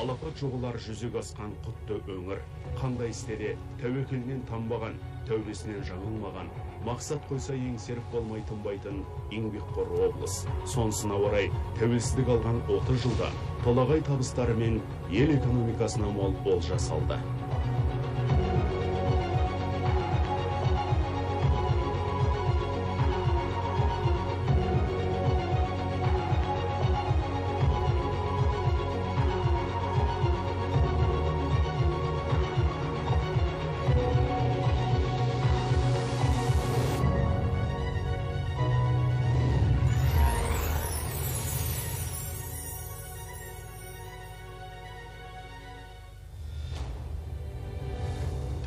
алапат жоғылар жүзеге асқан құтты өңір, қандай істеде тәуекелінен тамбаған, тәуесінен жаңылмаған, мақсат қойса еңсеріп болмай тынбайтын еңбекқор облыс. Сонысына орай тәуелсіздік алған 30 жылда толағай табыстарымен ел экономикасына мол олжа салды.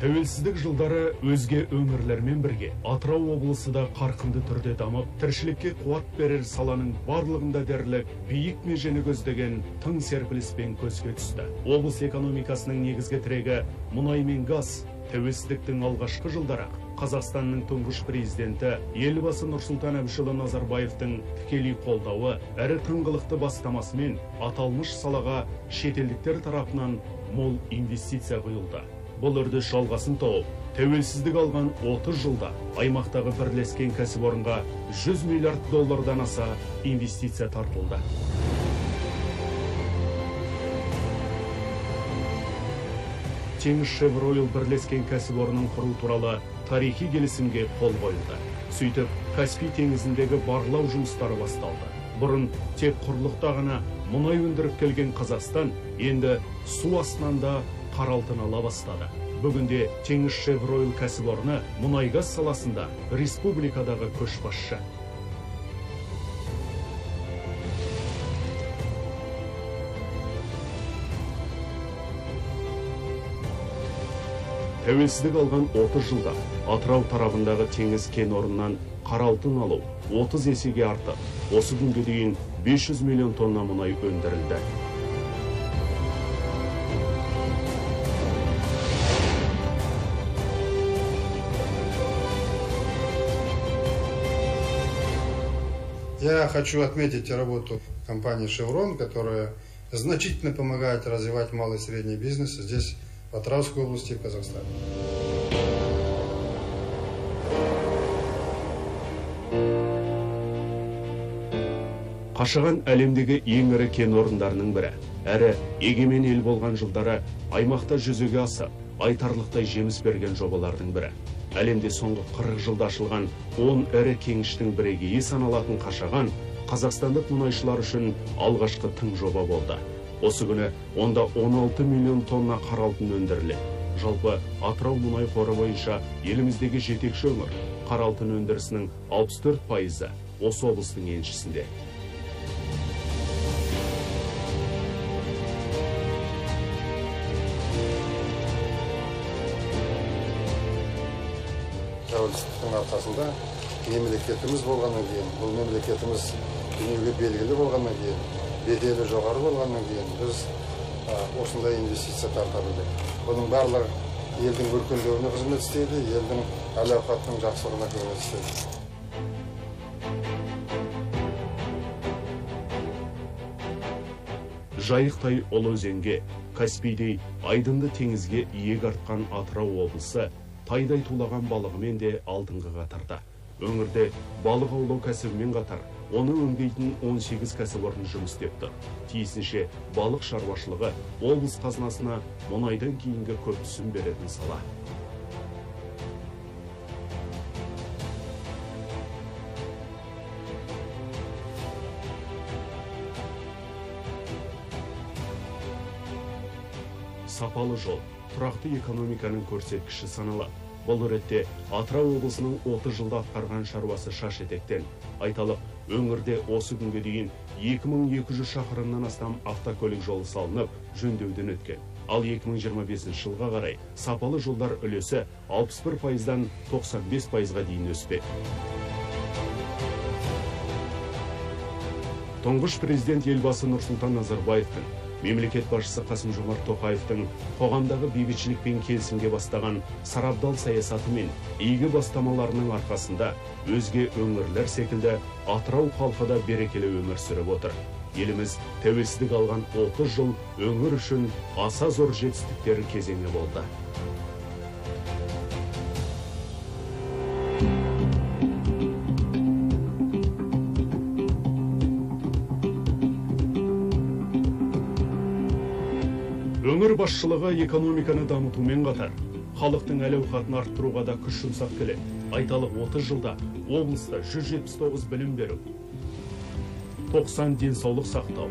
Тәуелсіздік жылдары өзге өңірлермен бірге Атырау облысы да қарқынды түрде дамып, тіршілікке қуат берер саланың барлығында дерлік биік межені көздеген тың серпіліспен көзге түсті. Облыс экономикасының негізгі тірегі мұнай мен газ. Тәуелсіздіктің алғашқы жылдары Қазақстанның тұңғыш президенті елбасы Нұрсултан Назарбаевтың тікелей қолдауы әрі тыңғылықты бастамасымен аталмыш салаға шетелдіктер тарапынан мол инвестиция құйылды. Бұл үрдіс жалғасын тауып, тәуелсіздік алған 30 жылда аймақтағы бірлескен кәсіпорынға 100 миллиард доллардан аса инвестиция тартылды. Тенгізшевройл бірлескен кәсіпорынын құру туралы тарихи келісімге қол қойылды. Сөйтіп, Каспий теңізіндегі барлау жұмыстары басталды. Бұрын тек құрлықта ғана мұнай өндіріп келген Қазақстан енді су астынан да қаралтын ала бастады. Бүгінде Тенгізшевройл кәсіпорны мұнай-газ саласында республикадағы көшбасшы. Тәуелсіздік алған 30 жылда Атырау тарабындағы теңіз кен орнынан қаралтын алу 30 есеге артып, осы күнге дейін 500 миллион тонна мұнай өндірілді. Я хочу отметить работу компании «Шеврон», которая значительно помогает развивать малый и средний бизнес здесь, в Атырауской области, в Казахстане. Қашаған әлемдегі ең ірі кен орындарының бірі, әрі егемен ел болған жылдары аймақта жүзеге асып, айтарлықтай жеміс берген жобалардың бірі. Әлемде соңғы 40 жылда ашылған 10 әрі кеңіштің бірегейі саналатын Қашаған қазақстандық мұнайшылар үшін алғашқы тың жоба болды. Осы күні онда 16 миллион тонна қаралтын өндірілі. Жалпы Атырау мұнай қоры бойынша еліміздегі жетекші өңір қаралтын өндірісінің 64%-і осы облыстың еншісінде. Тәуелсіздіктің арқасында мемлекетіміз болғаннан кейін, бұл мемлекетіміз дүниеге белгілі болғаннан кейін, беделі жоғары болғаннан кейін біз осындай инвестиция тарта білдік. Бұның барлығы елдің өркендеуіне қызмет істейді, елдің әл-ауқатының жақсылығына қызмет істейді. Жайықтай ұлы өзенге, Каспийдей айдынды теңізге иек артқан Атырау облысы тайдай тулаған балығымен де алдыңғы қатарда. Өңірде балық аулау кәсібімен қатар, оны өңдейтін 18 кәсіпорын жұмыс істеп тұр. Тиісінше балық шаруашылығы облыс қазынасына мұнайдан кейінгі көп түсім беретін сала. Сапалы жол тұрақты экономиканың көрсеткіші санала. Бұл ретте Атырау облысының 30 жылда атқарған шаруасы шаш етектен. Айталық, өңірде осы күнге дейін 2200 шақырымнан астам автокөлік жолы салынып, жөндеуден өткен. Ал 2025 жылға қарай сапалы жолдар үлесі 61%-дан 95%-ға дейін өспек. Тұңғыш президент елбасы Нұрсултан Назарбаевтың мемлекет басшысы Қасым-Жомарт Тоқаевтың қоғамдағы бейбітшілікпен келісімге бастаған сарабдал саясаты мен игі бастамаларының арқасында өзге өңірлер секілді Атырау халқы да берекелі өмір сүріп отыр. еліміз тәуелсіздік алған 30 жыл өңір үшін аса зор жетістіктер кезеңі болды. Өңір басшылығы экономиканы дамытумен қатар, халықтың әл-ауқатын арттыруға да күш жұмсап келеді. Айталық 30 жылда облыста 179 білім беру, 90 денсаулық сақтау,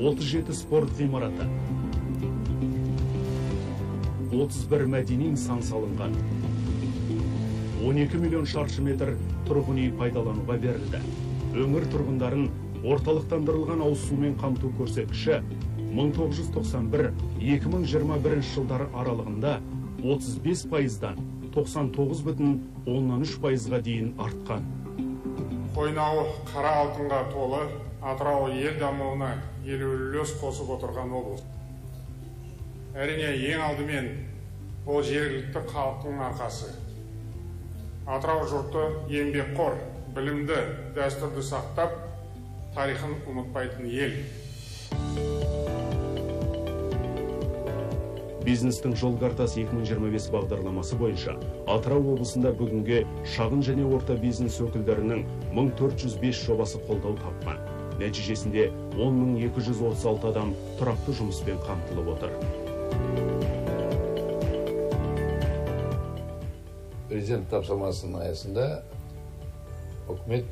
37 спорт ғимараты, 31 мәдени нысан салынған, 12 миллион шаршы метр тұрғын үй пайдалануға берілді. Өңір тұрғындарын орталықтандырылған ауызсумен қамту көрсеткіші 1991-2021 жылдары аралығында 35%-дан 99,13%-ға дейін артқан. Қойнауы қара алтынға толы, Атырау ел дамуына елеулі үлес қосып отырған облыс. Әрине, ең алдымен ол жергілікті халықтың арқасы. Атырау жұрты еңбекқор, білімді, дәстүрді сақтап, тарихын ұмытпайтын ел. Бизнестің жол картасы 2025 бағдарламасы бойынша Атырау облысында бүгінге шағын және орта бизнес өкілдерінің 1405 жобасы қолдау тапқан. Нәтижесінде 10236 адам тұрақты жұмыспен қамтылып отыр. Президент тапсырмасының аясында үкімет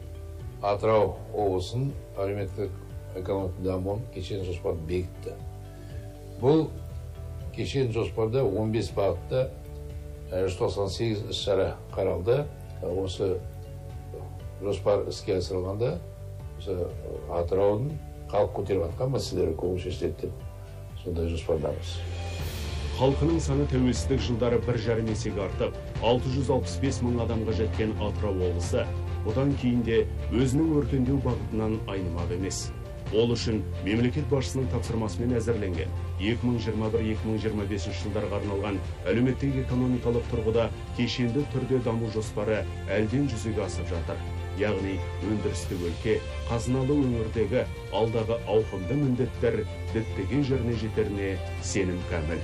Атырау облысының әлеуметтік-экономикалық дамуын кешен жоспарын бекітті. Бұл кешен жоспарда 15 бағытта 198 іс-шара қаралды. Осы жоспар іске асырылғанда Атыраудың халық көтеріп атқан мәселелері көбін шешіледі. Сондай жоспардамыз. Халқының саны тәуелсіздік жылдары 1,5 есеге артып, 665 мың адамға жеткен Атырау облысы одан кейінде өзінің өркендеу бағытынан айнымақ емес. Ол үшін мемлекет басшысының тапсырмасымен әзірленген 2021-2025 жылдарға арналған әлеуметтік-экономикалық тұрғыда кешенді түрде даму жоспары әлден жүзеге асып жатыр. Яғни өндірісті өлке, қазыналы өңірдегі алдағы ауқымды міндеттер діттеген жеріне жетеріне сенім кәміл.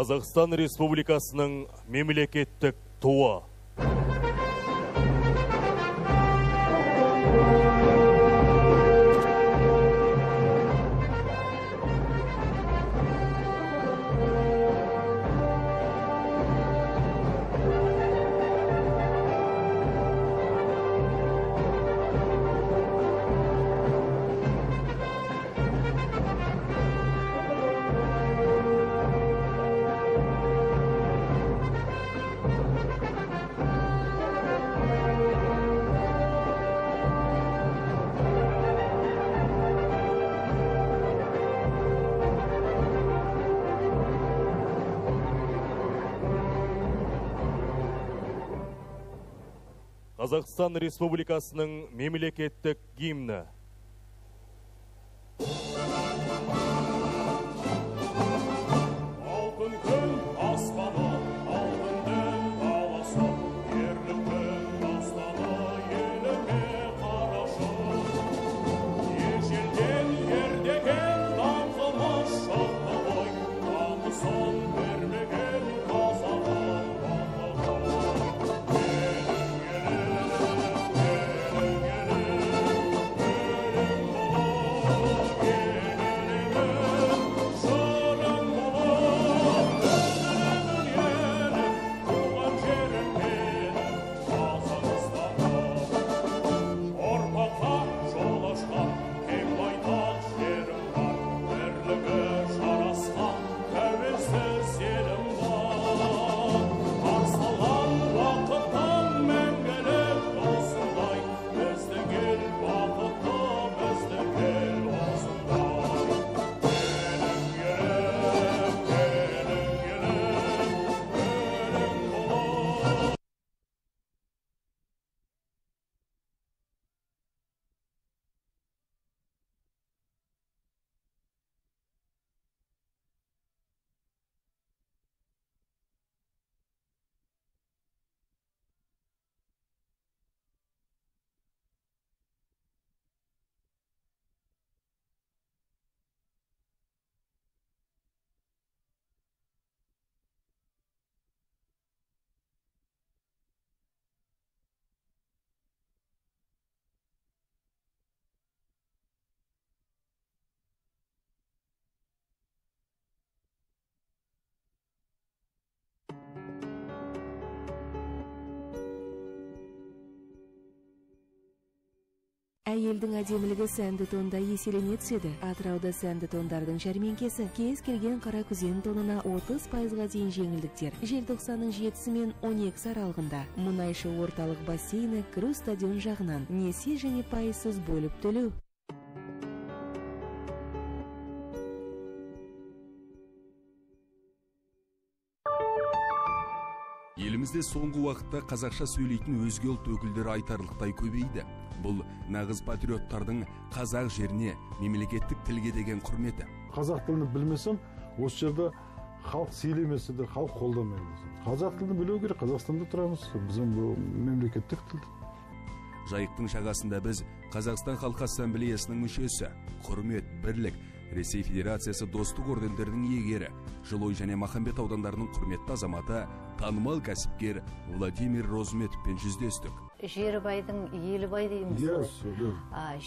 Қазақстан Республикасының мемлекеттік туы. Қазақстан Республикасының мемлекеттік гимні. Әйелдің әдемілігі сәнді тонда еселене түседі. Атырауда сәнді тондардың жәрменкесі кез келген қара күзен тонына 30%-ға дейін жеңілдіктер. Желтоқсанның 7-сі мен 12-сі аралығында мұнайшы орталық бассейні кіру стадион жағынан несие және пайызсыз бөліп төлеу. Елімізде соңғы уақытта қазақша сөйлейтін өзге ұлт өкілдері айтарлықтай көбейді. Бұл нағыз патриоттардың қазақ жеріне, мемлекеттік тілге деген құрметі. Қазақ тілін білмесем, осы жерде халық сөйлемесе де халық қолдамайды. Қазақ тілін білу керек, Қазақстанда тұрамыз, біздің бұл мемлекеттік тіл. Жайықтың шағасында біз Қазақстан Халқы Ассамблеясының мүшесі, құрмет, бірлік, Ресей Федерациясы достық ордендерінің иегері, Жылой және Махамбет аудандарының құрметті азаматы, танымал кәсіпкер Владимир Розметовпен жүздестік. Жері байдың елі бай дейміз.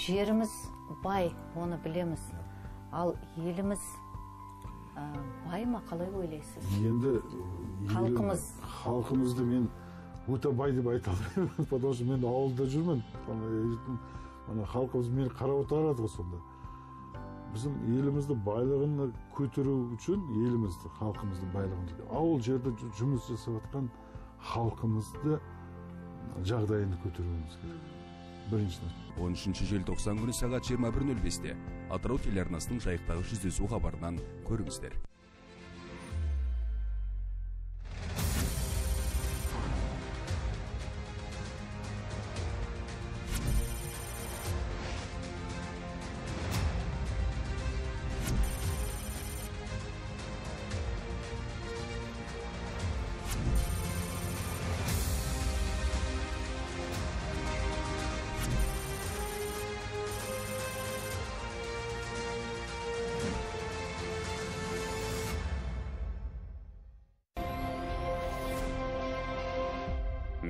Жеріміз бай, оны білеміз. Ал еліміз бай ма, қалай ойлайсыз? Енді халқымызды мен өте бай деп айта алмаймын, потому что мен ауылда жүрмін. Халқымыз мені қарап отырады сонда. Біздің елімізді байлығына көтеру үшін елімізді, халқымызды байлығын, ауыл жерде жұмыс жасап жатқан халқымызды жағдайын көтеруіміз керек. Біріншіден. 13 желтоқсан күні сағат 21:05-те Атырау телеарнасының жайықтағы жүздесу хабарынан көріңіздер.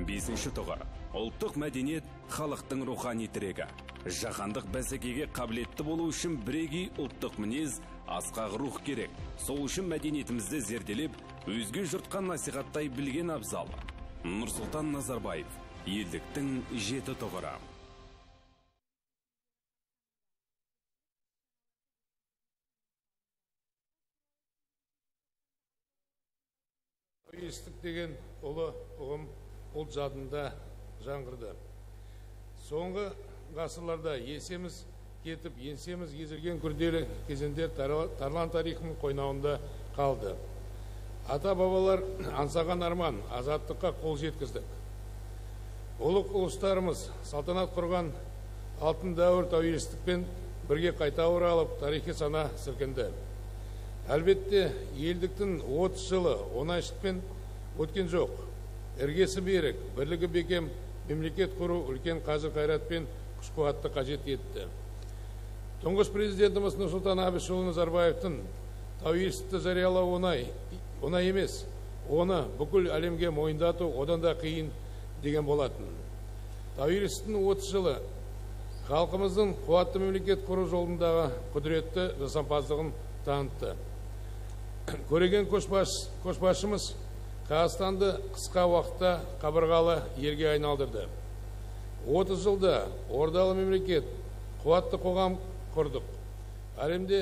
Бесінші тұғы. Ұлттық мәдениет халықтың рухани тірегі. Жаһандық бәсекеге қабілетті болу үшін бірегей ұлттық мінез, асқақ рух керек. Сол үшін мәдениетімізді зерделеп, өзге жұртқа насихаттай білген абзал. Нұрсултан Назарбаев, елдіктің 7 тұғыры. Естік деген ұлы ұғым ұлт жадында жаңғырды. Соңғы ғасырларда есеміз кетіп, еңсеміз езілген күрделі кезеңдер тарлан тарихының қойнауында қалды. Ата-бабалар аңсаған арман, азаттыққа қол жеткіздік. Ұлық ұлыстарымыз салтанат құрған алтын дәуір тәуелсіздікпен бірге қайта оралып, тарихи сана сілкінді. Әлбетте, елдіктің 30 жылы оңайшылықпен өткен жоқ. Іргесі берік, бірлігі бекем, мемлекет құру үлкен қазір қайратпен күш-қуатты қажет етті. Тұңғыш президентіміз Нұрсұлтан Абишұлы Назарбаевтың тәуелсіздікті жариялау оңай емес, оны бүкіл әлемге мойындату одан да қиын деген болатын. Тәуелсіздіктің 30 жылы халқымыздың қуатты мемлекет құру жолындағы құдіретті жасампаздығын танытты. Көреген көшбасшымыз Қазақстанды қысқа уақытта қабырғалы елге айналдырды. 30 жылда ордалы мемлекет, қуатты қоғам құрдық. Әлемге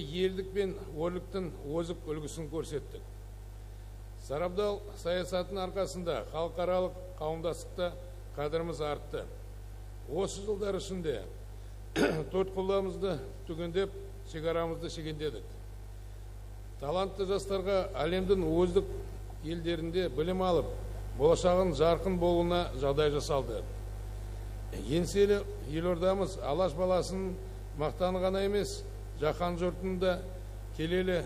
елдік пен өрліктің озық үлгісін көрсеттік. Сарабдал саясаттың арқасында халықаралық қауымдастықта қадіріміз артты. Осы жылдар ішінде төрт қолымызды түгендеп, шекарамызды шегендедік. Талантты жастарға әлемдің өздік елдерінде білім алып, болашағын жарқын болуына жағдай жасалды. Еңселі елордамыз Алаш баласын мақтаны ғана емес, жаһан жұртында келелі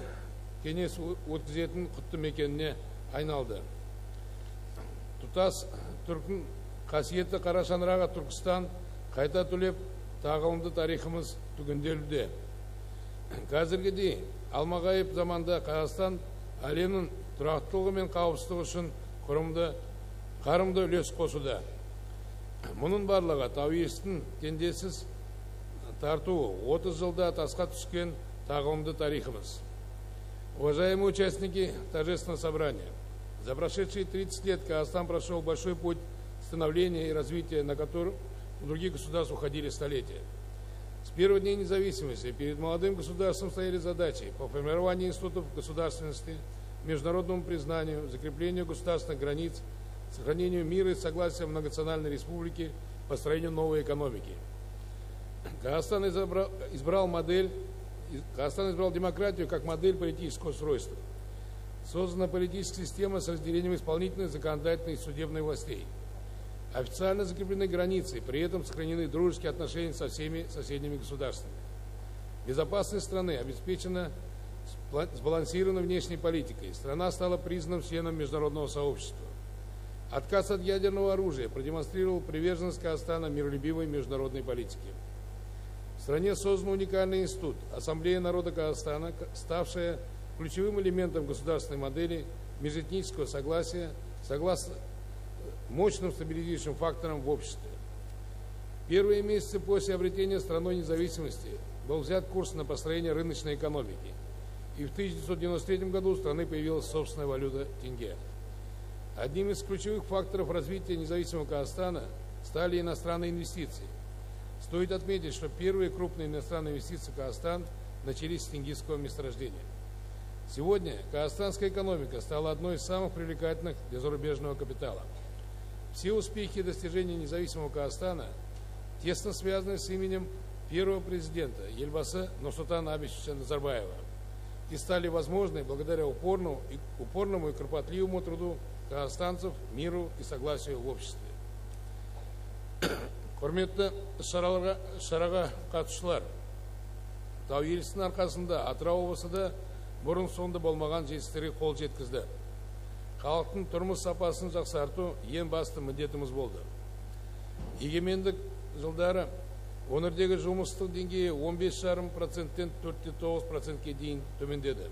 кеңес өткізетін құтты мекеніне айналды. Тұтас түркін қасиетті қара шаңырағы Түркістан қайта түлеп тағылымды тарихымыз түгенделуде. Қазіргідей алмағайып заманда Қазақстан әлемнің тұрақтылығы мен қауіпсіздігі үшін қарымды үлес қосуда. Мұның барлығы тәуелсіздіктің теңдессіз тартуы 30 жылда тасқа түскен тағылымды тарихымыз. Уважаемые участники торжественного собрания, за прошедшие 30 лет Казахстан прошел большой путь становления и развития, на у других государств уходили столетия. С первого дня независимости перед молодым государством стояли задачи по формированию институтов государственности, международному признанию, закреплению государственных границ, сохранению мира и согласия в многонациональной республике, построению новой экономики. Казахстан избрал демократию как модель политического устройства. Создана политическая система с разделением исполнительной, законодательной и судебной властей. Официально закреплены границы, при этом сохранены дружеские отношения со всеми соседними государствами. Безопасность страны обеспечена сбалансированной внешней политикой. Страна стала признанным членом международного сообщества. Отказ от ядерного оружия продемонстрировал приверженность Казахстана миролюбивой международной политике. В стране создан уникальный институт – Ассамблея народа Казахстана, ставшая ключевым элементом государственной модели межэтнического согласия, согласно мощным стабилизирующим факторам в обществе. Первые месяцы после обретения страной независимости был взят курс на построение рыночной экономики, и в 1993 году у страны появилась собственная валюта тенге. Одним из ключевых факторов развития независимого Казахстана стали иностранные инвестиции. Стоит отметить, что первые крупные иностранные инвестиции в Казахстан начались с тенгизского месторождения. Сегодня казахстанская экономика стала одной из самых привлекательных для зарубежного капитала. Все успехи и достижения независимого Казахстана тесно связаны с именем первого президента елбасы Нұрсултана Абишевича Назарбаева и стали возможны благодаря упорному и кропотливому труду казахстанцев, миру и согласию в обществе. Құрметті шараға қатысушылар, тау елісінің арқасында Атырау облысында бұрын соңды болмаған жетістіктерге қол жеткізді. Халықтың тұрмыс сапасын жақсарту ең басты міндетіміз болды. Егемендік жылдары өңірдегі жұмыссыздық деңгейі 15,5%-тен 4,9%-ке дейін төмендеді.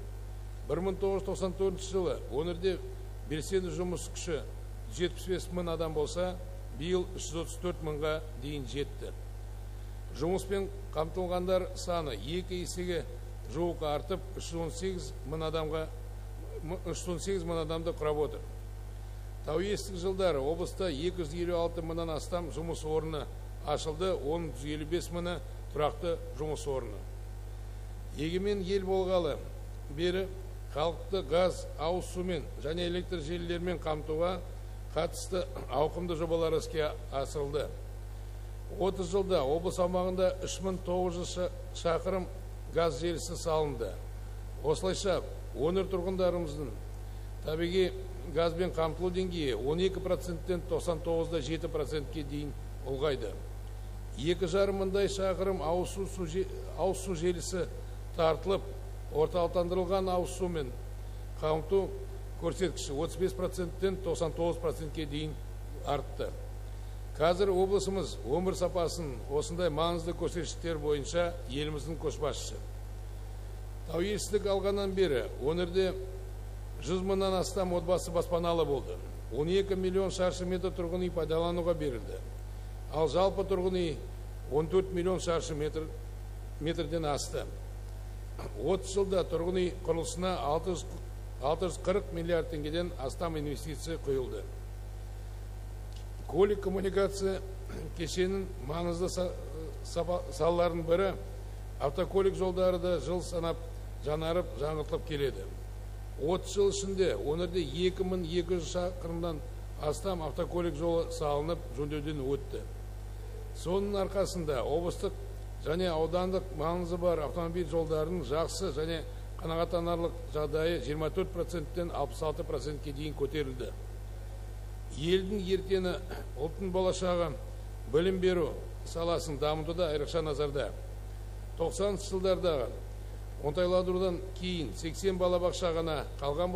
1994 жылы өңірде белсенді жұмыс күші 75.000 адам болса, биыл 334.000-ға дейін жетті. Жұмыспен қамтылғандар саны 2 есеге жуық артып 318.000 адамды құрап отыр. Тәуелсіздік жылдары облыста 256.000-нан астам жұмыс орны ашылды, 155.000 тұрақты жұмыс орны. Егемен ел болғалы бері халықты газ, ауыз сумен және электр желілермен қамтуға қатысты ауқымды жобалар іске асырылды. 30 жылда облыс аумағында 3900 шақырым газ желісі салынды. Осылайша өңір тұрғындарымыздың табиғи газбен қамтылу деңгейі 12%-тен 99,7%-ке дейін ұлғайды. 2,5 мыңдай шақырым ауыз су желісі тартылып, орталықтандырылған ауыз сумен қамту көрсеткіші 35%-тен 99%-ке дейін артты. Қазір облысымыз өмір сапасын осындай маңызды көрсеткіштер бойынша еліміздің көшбасшысы. Тәуелсіздік алғаннан бері өңірде 100.000-нан астам отбасы баспаналы болды. 12 миллион шаршы метр тұрғын үй пайдалануға берілді. Ал жалпы тұрғын үй 14 миллион шаршы метрден асты. 30 жылда тұрғын үй құрылысына 640 миллиард теңгеден астам инвестиция құйылды. Көлік коммуникация кешенінің маңызды салаларының бірі автокөлік жолдары да жыл санап жанарып, жаңғыртылып келеді. 30 жыл ішінде өңірде 2200 шақырымнан астам автокөлік жолы салынып, жөндеуден өтті. Соның арқасында облыстық және аудандық маңызы бар автомобиль жолдарының жақсы және қанағаттанарлық жағдайы 24%-тен 66%-ке дейін көтерілді. Елдің ертеңі, ұлттың болашағы білім беру саласын дамытуда айрықша назарда. 90 жылдардағы оңтайландырудан кейін 80 балабақша ғана қалған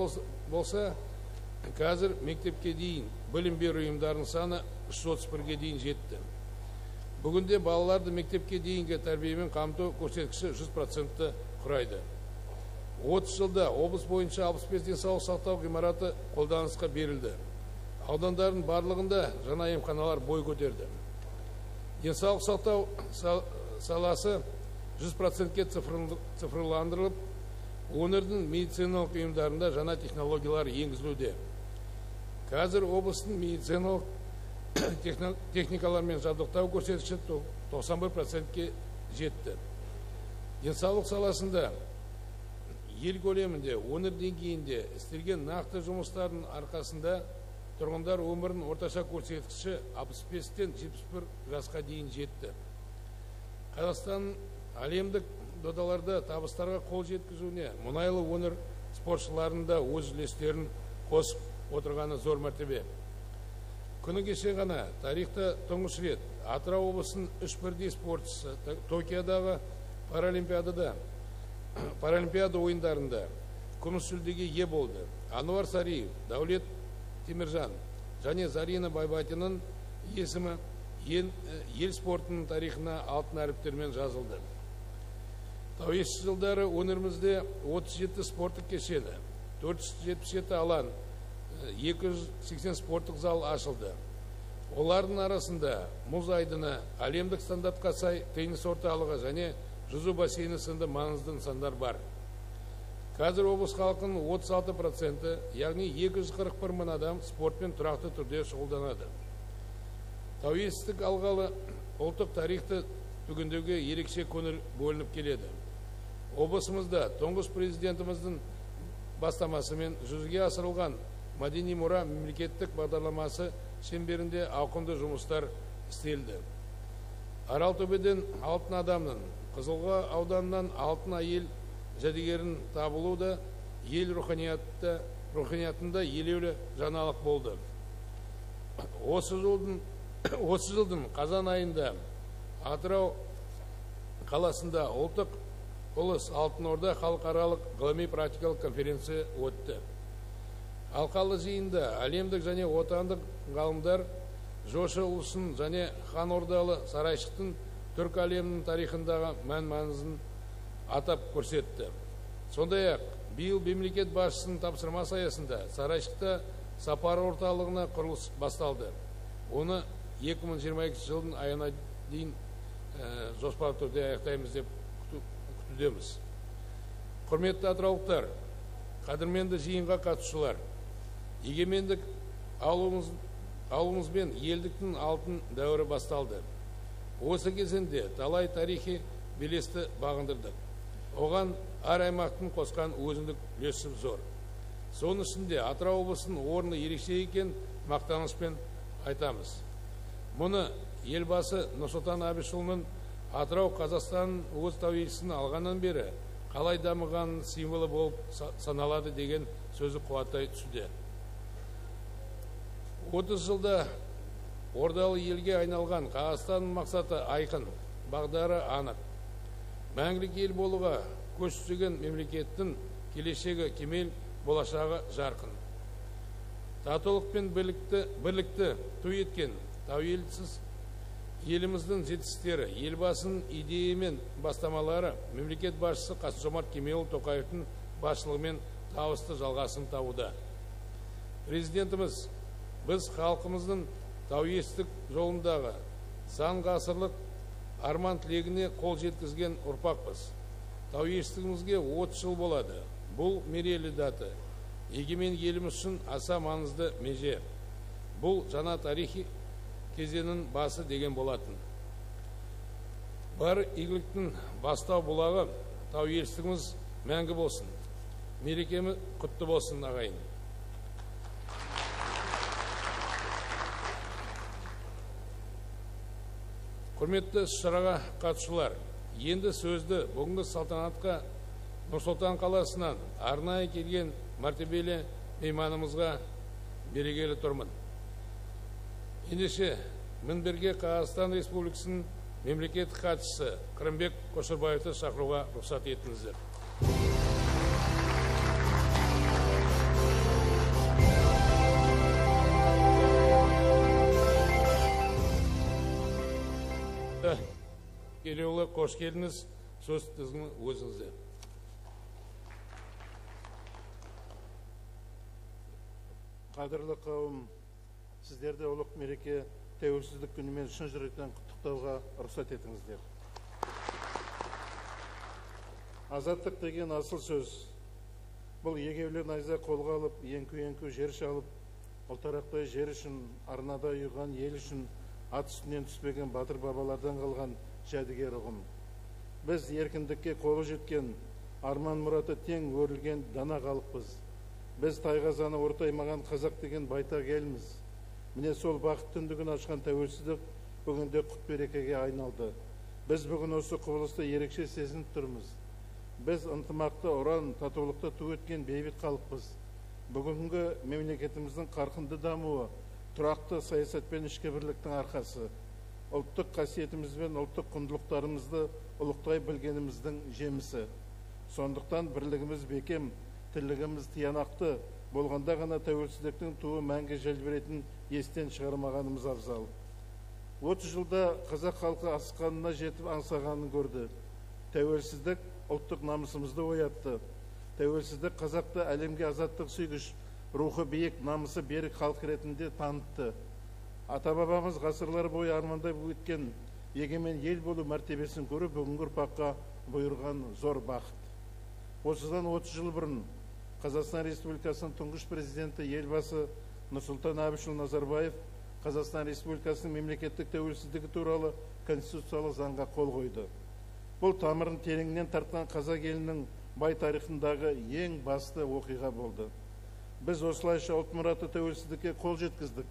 болса, қазір мектепке дейін білім беру ұйымдарының саны 331-ге дейін жетті. Бүгінде балаларды мектепке дейінгі тәрбиемен қамту көрсеткіші 100%-ті құрайды. 30 жылда облыс бойынша 65 денсаулық сақтау ғимараты қолданысқа берілді. Аудандардың барлығында жаңа емханалар бой көтерді. Денсаулық сақтау саласы 100%-ке цифрландырылып, өңірдің медициналық ұйымдарында жаңа технологиялар енгізілуде. Қазір облыстың медициналық техникалармен жабдықтау көрсеткіші 91%-ке жетті. Денсаулық саласында ел көлемінде, өңір деңгейінде істелген нақты жұмыстардың арқасында тұрғындар өмірінің орташа көрсеткіші 65-тен 71 жасқа дейін жетті. Қазақстан әлемдік додаларда табыстарға қол жеткізуіне мұнайлы өңір спортшыларында өз үлестерін қосып отырғаны зор мәртебе. Күні кеше ғана тарихта тұңғыш рет Атырау облысының 3 бірдей спортшысы Токиодағы паралимпиада ойындарында күміс жүлдеге ие болды. Ануар Сариев, Дәулет Теміржан және Зарина Байбатинның есімі ел спортының тарихына алтын әріптермен жазылды. Тәуелсіз жылдары өңірімізде 37 спорттық кешені, 477 алаң, 280 спорттық зал ашылды. Олардың арасында мұз айдыны, әлемдік стандартқа сай теннис орталығы және жүзу бассейні сынды маңызды нысандар бар. Қазір облыс халқының 36%, яғни 241 мың адам спортпен тұрақты түрде шұғылданады. Тәуелсіздік алғалы ұлттық тарихты түгендеуге ерекше көңіл бөлініп келеді. Облысымызда тұңғыш президентіміздің бастамасымен жүзеге асырылған мәдени мұра мемлекеттік бағдарламасы шеңберінде ауқымды жұмыстар істелді. Аралтөбеден алтын адамның, Қызылға ауданынан алтын әйел жәдігерін табылу да ел руханиятында елеулі жаңалық болды. Осы жылдың қазан айында Атырау қаласында ұлттық ұлыс Алтын Орда халықаралық ғылыми практикалық конференция өтті. Алқалы жиында әлемдік және отандық ғалымдар жошы ұлысын және хан ордалы сарайшықтың түрк әлемінің тарихындағы мән-маңызын атап көрсетті. Сондай-ақ, биыл мемлекет басшысының тапсырмасы аясында сарайшықта сапар орталығына құрылыс басталды. Оны 2022 жылдың айына дейін жоспарлы түрде аяқтаймыз деп күтудеміз. Құрметті атыраулықтар, қадірменді жиынға қатысушылар, егемендік алуымызбен елдіктің алтын дәуірі басталды. Осы кезінде талай тарихи белесті бағындырдық. Оған әр аймақтың қосқан өзіндік үлесі зор. Соның ішінде Атырау облысының орны ерекше екен мақтаныспен айтамыз. Мұны елбасы Нұрсұлтан Абишұлының Атырау Қазақстанның өз тәуелсіздігін алғаннан бері қалай дамығанның символы болып саналады деген сөзі қуаттай түсуде. 30 жылда ордалы елге айналған Қазақстанның мақсаты айқын, бағдары анық. Мәңгілік ел болуға көш түскен мемлекеттің келешегі кемел, болашағы жарқын. Татулықпен бірлікті той еткен тәуелсіз еліміздің жетістіктері, елбасының идея мен бастамалары мемлекет басшысы Қасым-Жомарт Тоқаевтың басшылығымен табысты жалғасын табуда. Президентіміз біз халқымыздың тәуелсіздік жолындағы сан ғасырлық арман тілегіне қол жеткізген ұрпақпыз. Тәуелсіздігімізге 30 жыл болады. Бұл мерейлі дата. Егемен еліміз үшін аса маңызды меже. Бұл жаңа тарихи кезеңнің басы деген болатын. Бар игіліктің бастау бұлағы тәуелсіздігіміз мәңгі болсын. Мерекеміз құтты болсын, ағайын. Құрметті шараға қатысушылар, енді сөзді бүгінгі салтанатқа Нұрсұлтан қаласынан арнайы келген мәртебелі мейманымызға бергелі тұрмын. Ендеше мінберге Қазақстан Республикасының мемлекеттік хатшысы Қырымбек Қошербаевты шақыруға рұқсат етіңіздер. Елеулі, қош келдіңіз, сөз тізгіні өзіңізде. Қадірлі қауым, сіздерді ұлық мереке тәуелсіздік күнімен шын жүректен құттықтауға рұқсат етіңіздер. Азаттық деген асыл сөз. Бұл егеулі найза қолға алып, енкі-енкі жер шалып, ұлтарақтай жер үшін, арнада ұйыған ел үшін ат үстінен түспеген батыр бабалардан қалған жәдігер ұғым. Біз еркіндікке қолы жеткен, арман мұраты тең өрілген дана халықпыз. Біз тайғазаны ортаймаған қазақ деген байтақ елміз. Міне сол бақыт түндігін ашқан тәуелсіздік бүгінде құт берекеге айналды. Біз бүгін осы құбылысты ерекше сезініп тұрмыз. Біз ынтымақты, ұран, татулықты туып өткен бейбіт халықпыз. Бүгінгі мемлекетіміздің қарқынды дамуы тұрақты саясат пен ішкі бірліктің арқасы. Ұлттық қасиетіміз бен ұлттық құндылықтарымызды ұлықтай білгеніміздің жемісі. Сондықтан бірлігіміз бекем, тірлігіміз тиянақты, болғанда ғана тәуелсіздіктің туы мәңгі желбіретін естен шығармағанымыз абзал. 30 жылда қазақ халқы асқанына жетіп аңсағанын көрді. Тәуелсіздік ұлттық намысымызды оятты. Тәуелсіздік қазақты әлемге азаттық сүйгіш, рухы биік, намысы берік халық ретінде танытты. Ата-бабамыз ғасырлар бойы армандай өткен егемен ел болу мәртебесін көріп, бүгінгі ұрпаққа бұйырған зор бақыт. Осыдан 30 жыл бұрын Қазақстан Республикасының тұңғыш президенті елбасы Нұрсултан Назарбаев Қазақстан Республикасының мемлекеттік тәуелсіздігі туралы конституциялық заңға қол қойды. Бұл тамырын тереңнен тартқан қазақ елінің бай тарихындағы ең басты оқиға болды. Біз осылайша ұлт мұраты тәуелсіздікке қол жеткіздік.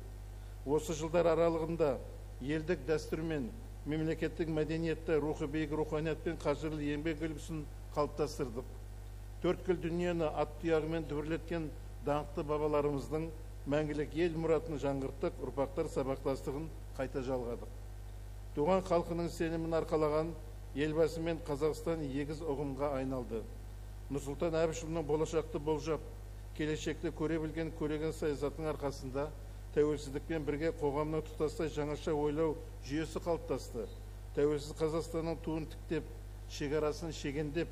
Осы жылдар аралығында елдік дәстүрмен, мемлекеттік мәдениетті, рухы биік руханият пен қажырлы еңбек үлгісін қалыптастырдық. Төрткіл дүниені ат тұяғымен дүбірлеткен даңқты бабаларымыздың мәңгілік ел мұратын жаңғырттық, ұрпақтар сабақтастығын қайта жалғадық. Туған халқының сенімін арқалаған елбасы мен Қазақстан егіз ұғымға айналды. Нұрсұлтан Әбішұлының болашақты болжап, келешекті көре білген көреген саясаттың арқасында тәуелсіздікпен бірге қоғамның тұтастай жаңаша ойлау жүйесі қалыптасты. Тәуелсіз Қазақстанның туын тіктеп, шекарасын шегендеп,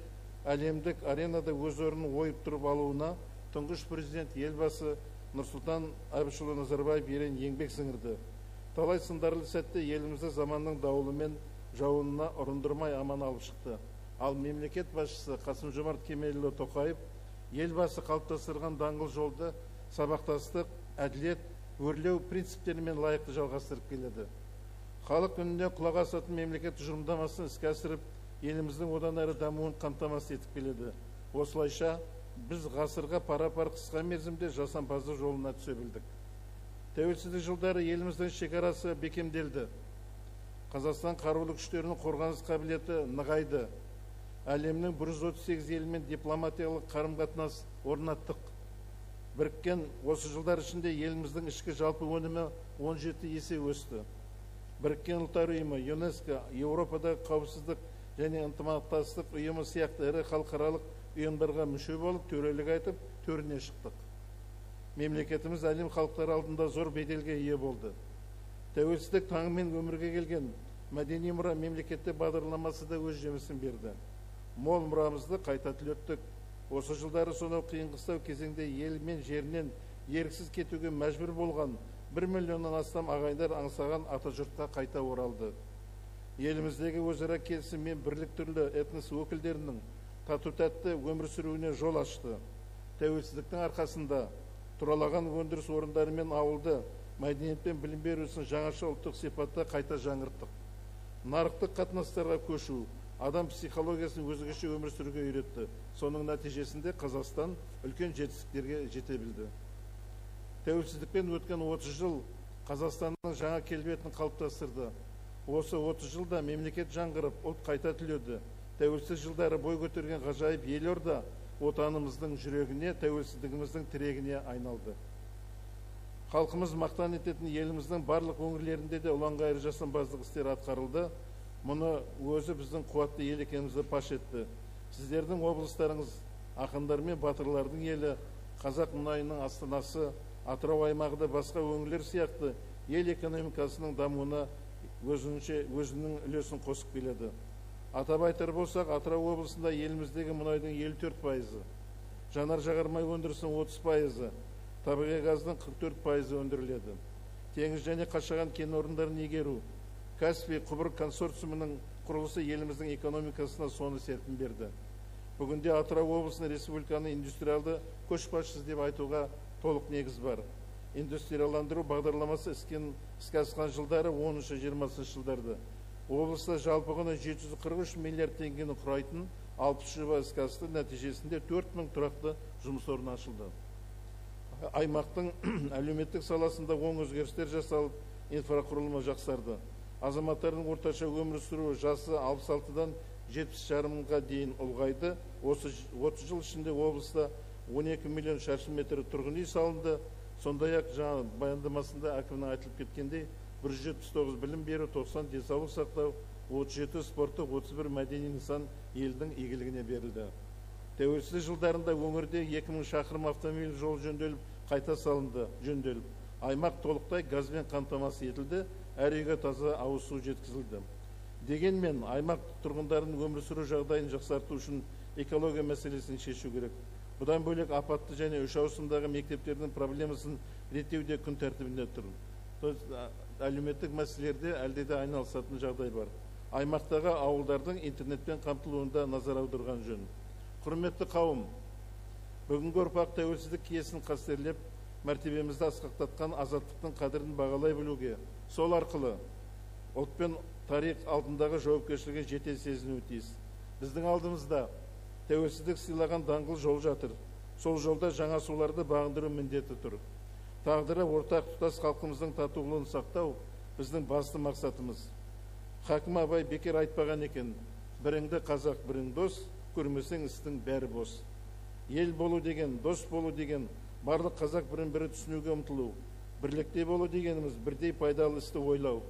әлемдік аренада өз орнын ойып тұрып алуына тұңғыш президент елбасы Нұрсұлтан Әбішұлы Назарбаев ерен еңбек сіңірді. Талай сындарлы сәтте елімізді заманның дауылы мен жауынына ұрындырмай аман алып шықты. Ал мемлекет басшысы Қасым-Жомарт Тоқаев елбасы қалыптастырған даңғыл жолды сабақтастық, әділет, өрлеу принциптерімен лайықты жалғастырып келеді. Халық үніне құлақ асатын мемлекет тұжырымдамасын іске асырып, еліміздің одан әрі дамуын қамтамасыз етіп келеді. Осылайша біз ғасырға пара-пар қысқа мерзімде жасампазды жолына түсе білдік. Тәуелсіздік жылдары еліміздің шекарасы бекемделді. Қазақстан қарулы күштерінің қорғаныс қабілеті нығайды. Әлемнің 138 елімен дипломатиялық қарым-қатынас орнаттық. Біріккен осы жылдар ішінде еліміздің ішкі жалпы өнімі 17 есе өсті. Біріккен ұлттар ұйымы, ЮНЕСКО, Еуропадағы қауіпсіздік және ынтымақтастық ұйымы сияқты ірі халықаралық ұйымдарға мүше болып, төрелік айтып, төріне шықтық. Мемлекетіміз әлем халықтары алдында зор беделге ие болды. Тәуелсіздік таңымен өмірге келген мәдени мұра мемлекетте бағдарламасы да өз жемісін берді. Мол мұрамызды қайта түлеттік. Осы жылдары сонау қиын-қыстау кезеңде ел мен жерінен еріксіз кетуге мәжбүр болған 1 миллионнан астам ағайындар аңсаған атажұртқа қайта оралды. Еліміздегі өзара келісім мен бірлік түрлі этнос өкілдерінің тату-тәтті өмір сүруіне жол ашты. Тәуелсіздіктің арқасында тұралаған өндіріс орындары мен ауылды мәдениет пен білім беру ісін жаңаша ұлттық сипатта қайта жаңғырттық. Нарықтық қатынастарға көшу адам психологиясын өзгеше өмір сүруге үйретті. Соның нәтижесінде Қазақстан үлкен жетістіктерге жете білді. Тәуелсіздікпен өткен 30 жыл Қазақстанның жаңа келбетін қалыптастырды. Осы 30 жылда мемлекет жаңғырып, ұлт қайта түледі. Тәуелсіз жылдары бой көтерген ғажайып елорда отанымыздың жүрегіне, тәуелсіздігіміздің тірегіне айналды. Халқымыз мақтан ететін еліміздің барлық өңірлерінде де ұлан-ғайыр жасампаздық істері атқарылды. Мұны өзі біздің қуатты ел екенімізді паш етті. Сіздердің облыстарыңыз ақындар мен батырлардың елі, қазақ мұнайының астанасы, Атырау аймағы да басқа өңірлер сияқты ел экономикасының дамуына өзінің үлесін қосып келеді. Атап айтар болсақ, Атырау облысында еліміздегі мұнайдың 54%, жанар-жағармай өндірісінің 30%, табиғи газдың 44% өндіріледі. Теңіз және Қашаған кен орындарын игеру, Каспий құбыр консорциумының құрылысы еліміздің экономикасына соны серпін берді. Бүгінде Атырау облысының республиканы индустриалды көшбасшысы деп айтуға толық негіз бар. индустрияландыру бағдарламасы іске асқан жылдары 13-20 жылдарды. Облыста жалпы құны 743 миллиард теңгені құрайтын 60 жоба іске асты, нәтижесінде 4000 тұрақты жұмыс орны ашылды. Аймақтың әлеуметтік саласында оң өзгерістер жасалып, инфрақұрылымы жақсарды. Азаматтардың орташа өмір сүруі жасы 66-дан 70,5 мыңға дейін ұлғайды. Осы 30 жыл ішінде облыста 12 миллион шаршы метр тұрғын үй салынды. Сондай-ақ жаңа баяндамасында әкімнің айтылып кеткендей, 179 білім беру, 90 денсаулық сақтау, 37 спорттық, 31 мәдени нысан елдің игілігіне берілді. Тәуелсіздік жылдарында өңірде 2000 шақырым автомобиль жол жөнделіп, қайта салынды, жөнделіп. Аймақ толықтай газбен қамтамасыз етілді, әр үйге таза ауыз су жеткізілді. Дегенмен, аймақ тұрғындарының өмір сүру жағдайын жақсарту үшін экология мәселесін шешу керек. Бұдан бөлек апатты және үш ауысымдағы мектептердің проблемасын реттеуде күн тәртібінде тұр. Әлеуметтік мәселелерде әлде де айналысатын жағдай бар. Аймақтағы ауылдардың интернетпен қамтылуында назар аударған жөн. Құрметті қауым, бүгінгі ұрпақ тәуелсіздік киесін қастерлеп, мәртебемізді асқақтатқан азаттықтың қадірін бағалай білуге, сол арқылы ұлтпен тарих алдындағы жауапкершілігі жете сезінуі тиіс. Біздің алдымызда тәуелсіздік сыйлаған даңғыл жол жатыр. Сол жолда жаңа суларды бағындыру міндеті тұр. Тағдыры ортақ тұтас халқымыздың татулығын сақтау біздің басты мақсатымыз. Хакім Абай бекер айтпаған екен: біріңді қазақ, бірің дос, көрмесең істің бәрі бос. Ел болу деген, дос болу деген, барлық қазақ бірін-бірі түсінуге ұмтылу. Бірлікте болу дегеніміз бірдей пайдалы істі ойлау.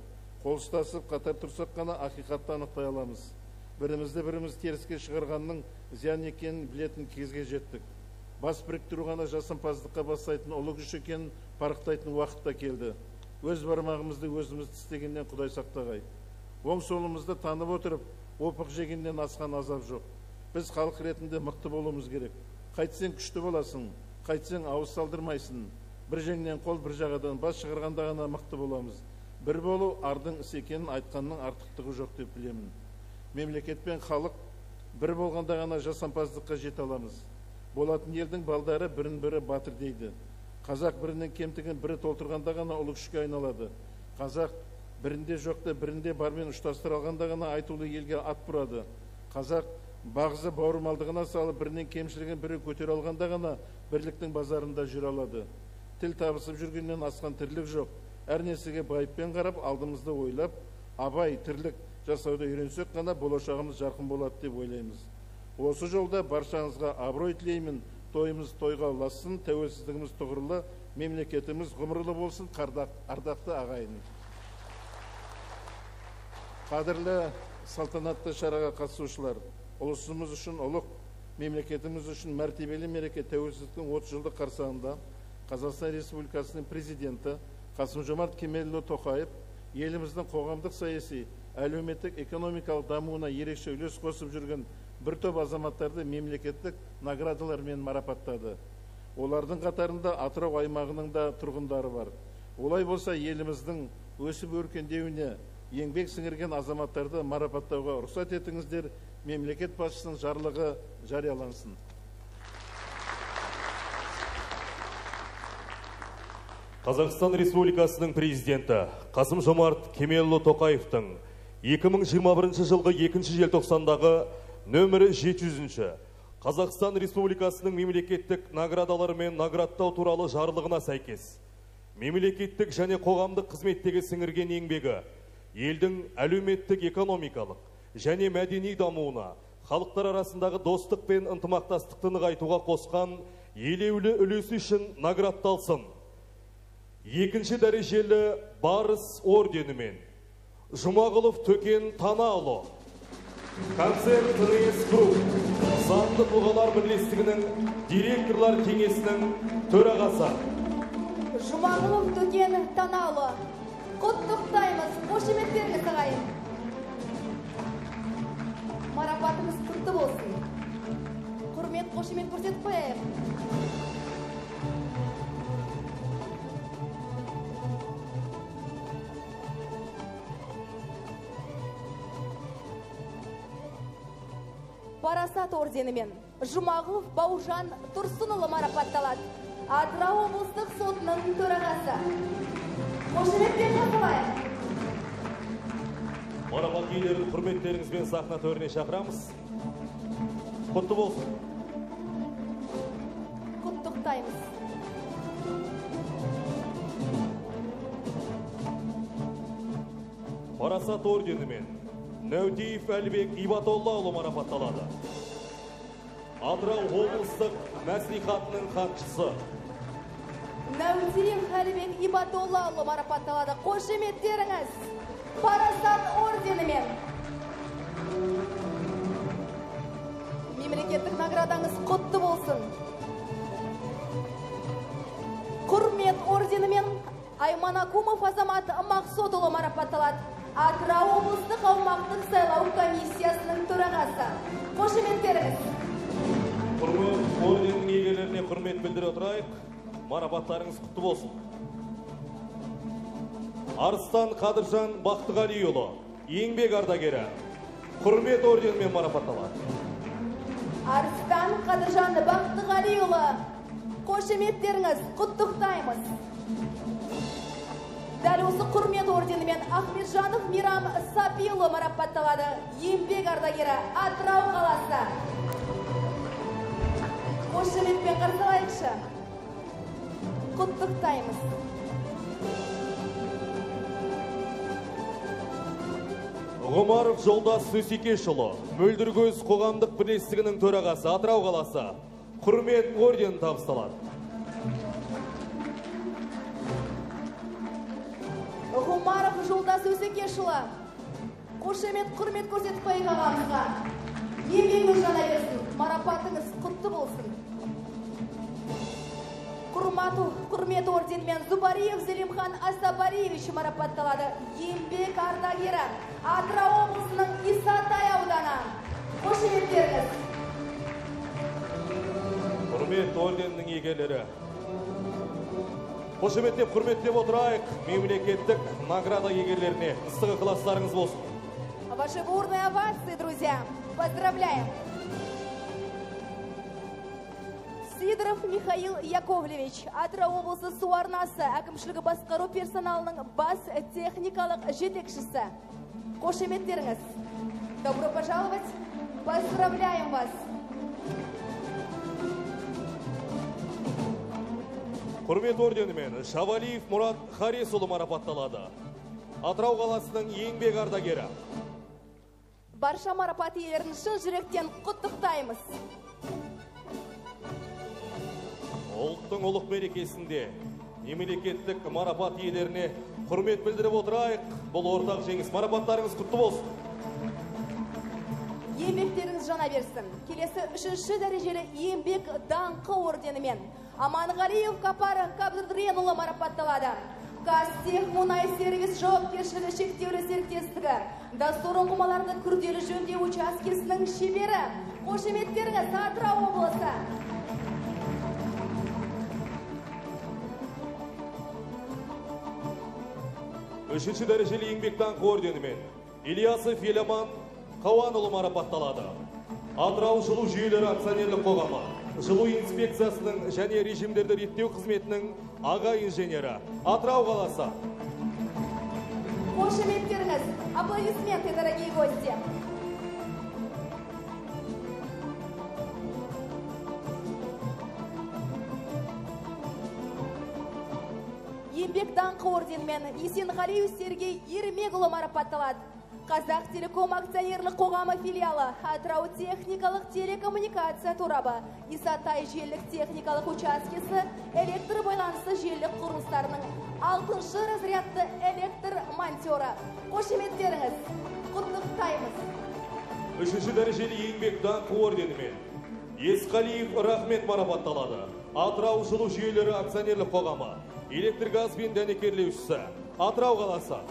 Қол ұстасып қатар тұрсақ қана ақиқатты анықтай аламыз. Бірімізді біріміз теріске шығарғанның зиян екенін білетін кезге жеттік. Бас біріктіру ғана жасампаздыққа бастайтын ұлы күш екенін парықтайтын уақыт та келді. Өз бармағымызды өзіміз тістегеннен Құдай сақтағай. Оң солымызды танып отырып, опық жегеннен асқан азап жоқ. Біз халық ретінде мықты болуымыз керек. Қайтсең күшті боласың, қайтсең ауыз салдырмайсың. Бір жеңнен қол, бір жағадан бас шығарғанда ғана мықты боламыз. Бір болу ардың іс екенін айтқанның артықтығы жоқ деп білемін. Мемлекет пен халық бір болғанда ғана жасампаздыққа жете аламыз. Болатын елдің балдары бірін-бірі батыр дейді. Қазақ бірінің кемтігін бірі толтырғанда ғана ұлы күшке айналады. Қазақ бірінде жоқты бірінде бармен ұштастырылғанда ғана айтулы елге ат бұрады. Қазақ бағзы бауырмалдығына салып, бірінен кемшілігін бірі көтер алғанда ғана бірліктің базарында жүр алады. Тіл табысып жүргеннен асқан тірлік жоқ. Әр несіге байыппен қарап, алдымызды ойлап, абай тірлік жасауды үйренсек қана болашағымыз жарқын болады деп ойлаймыз. Осы жолда баршаңызға абырой тілеймін. Тойымыз тойға ұлассын, тәуелсіздігіміз тұғырлы, мемлекетіміз ғұмырлы болсын. Ардақты ағайын. Қадірлі салтанатты шараға қатысушылар, ұлысымыз үшін ұлық, мемлекетіміз үшін мәртебелі мереке тәуелсіздіктің 30 жылдық қарсаңында Қазақстан Республикасының президенті Қасым-Жомарт Тоқаев еліміздің қоғамдық саяси, әлеуметтік, экономикалық дамуына ерекше үлес қосып жүрген бір топ азаматтарды мемлекеттік наградалармен марапаттады. Олардың қатарында Атырау аймағының да тұрғындары бар. Олай болса, еліміздің өсіп өркендеуіне еңбек сіңірген азаматтарды марапаттауға рұқсат етіңіздер. Мемлекет басшысының жарлығы жариялансын. Қазақстан Республикасының президенті Қасым-Жомарт Тоқаевтың 2021 жылғы 2 желтоқсандағы нөмірі 700-ші Қазақстан Республикасының мемлекеттік наградаларымен наградтау туралы жарлығына сәйкес мемлекеттік және қоғамдық қызметтегі сіңірген еңбегі елдің әлеуметтік экономикалық және мәдени дамуына, халықтар арасындағы достық пен ынтымақтастықты нығайтуға қосқан елеулі үлесі үшін наградталсын. 2-ші дәрежелі Барыс орденімен Жұмағұлов Төкен Танаұлы, Концерт Рейс Групп, Заңды тұлғалар бірлестігінің директорлар кеңесінің төрағасы. Жұмағұлов Төкен Танаұлы, құттықтаймыз, қошеметтеріңіз ағайын. Марапатымыз құтты болсын. Құрмет, қошемет көрсетіп қояйық. Парасат орденімен Жұмағұлов Бауыржан Тұрсынұлы марапатталады. Атырау облыстық сотының төрағасы. Қошербек Қошербаев. Марапат иелерін құрметтеріңізбен сахна төріне шақырамыз. Құтты болсын. Құттықтаймыз. Парасат орденімен Нәутиев Әлбек Ибатоллаұлы марапатталады. Атырау облыстық мәслихатының хатшысы. Нәутиев Әлбек Ибатоллаұлы марапатталады. Қошеметтеріңіз парасат орденімен. Мемлекеттік наградаңыз құтты болсын. Құрмет орденімен Айманакумов Азамат Мақсотұлы марапатталады. Атырау облыстық аумақтық сайлау комиссиясының төрағасы. Қошеметтеріңіз. Құрмет орденінің иегерлеріне құрмет білдіре отырайық. Марапаттарыңыз құтты болсын. Арыстан Қадыржан Бақтығалиұлы, еңбек ардагері, құрмет орденімен марапатталады. Арыстан Қадыржан Бақтығалиұлы, қошеметтеріңіз, құттықтаймыз. Дәл осы құрмет орденімен Ахметжанов Мирам Сапилы марапатталады. Еңбек ардагері Атырау қаласы. Қошеметпен қарсылайықшы. Құттықтаймыз. Ғұмаров Жолдас Сөсекешұлы, Мөлдіргөз қоғамдық бірлестігінің төрағасы, Атырау қаласы. Құрмет ордені табысталады. Ғұмаров Жолдас Өсекешұлы, қошемет құрмет көрсетіп қойып ағамызға. Еңбегіңіз жана берсін, марапатыңыз құтты болсын. Құрмет орденімен Зубариев Зелимхан Астабариевич марапатталады. Еңбек ардагері Атырау облысының Исатай ауданы. Қошеметтеріңіз. Құрмет орденінің иегерлері. Қошеметтеп, құрметтеп отырайық, мемлекеттік награда иегерлеріне ыстық ықыластарыңыз болсын. Ваши бурные овации, друзья! Поздравляем! Сидоров Михаил Яковлевич, Атырау облысы Суарнасы, әкімшілігі басқару персоналының бас техникалық жетекшісі. Қошеметтеріңіз. Добро пожаловать! Поздравляем вас! Құрмет орденімен Шавалиев Мұрат Харисұлы марапатталады. Атырау қаласының еңбек ардагері. Барша марапат иелерін шын жүректен құттықтаймыз. Ұлттың ұлық мерекесінде мемлекеттік марапат иелеріне құрмет білдіріп отырайық. Бұл ортақ жеңіс. Марапаттарыңыз құтты болсын. Еңбектеріңіз жана берсін. Келесі 3-ші дәрежелі еңбек даңқы орденімен Аманғалиев Капар Қабдырдыренұлы марапатталады. Қазтех мұнай-сервис жауапкершілігі шектеулі серіктестігі, дастур оқымаларды күрделі жөндеу учаскесінің шебері. Қошеметтеріңіз, Атырау облысы. Үшінші дәрежелі еңбек даңқы орденімен Ильясов Еламан Қауанұлы марапатталады. Атырау жылу жүйелері акционерлік қоғамы, жылу инспекциясының және режимдерді реттеу қызметінің аға инженері. Атырау қаласы. Қошеметтеріңіз, аплодисменты, дорогие гости. Еңбек даңқы орденімен Есенғалиев Сергей Ермегұлы марапатталады. Қазақ Телеком акционерлік қоғамы филиалы, Атырау техникалық телекоммуникация торабы, Исатай желілік техникалық учаскесі, электр байланысы желілік құрылыстарының 6-шы разрядты электр монтері. Қошеметтеріңіз, құттықтаймыз. 3-ші дәрежелі еңбек даңқы орденімен Есқалиев Рахмет марапатталады. Атырау жылу жүйелері акционерлік қоғамы, электргазбен дәнекерлеушісі. Атырау қаласы.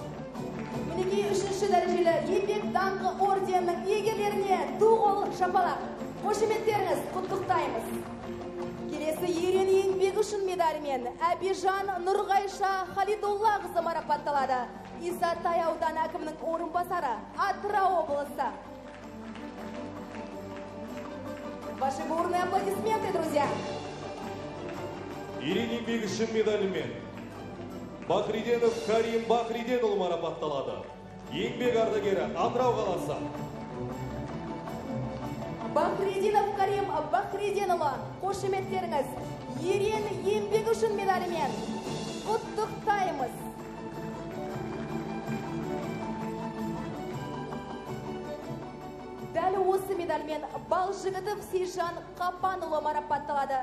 Мінекей 3-ші дәрежелі еңбек даңқы орденінің иегерлеріне туғыл шапалақ. Қошеметтеріңіз, құттықтаймыз. Келесі ерен еңбегі үшін медалімен Әбежан Нұрғайша Халидоллағызы марапатталады. Исатай ауданы әкімінің орынбасары, Атырау облысы. Ваши бурные аплодисменты, друзья. ерен еңбегі үшін медалімен Бахриденов Карим Бахриденұлы марапатталады. Еңбек ардагері Атырау қаласы. Бахриденов Карим Бахриденұлы, қошеметтеріңіз ерен еңбегі үшін медалімен құттықтаймыз. Дәлі осы медальмен Балжығытып Сейжан Қапанұлы марапатталады.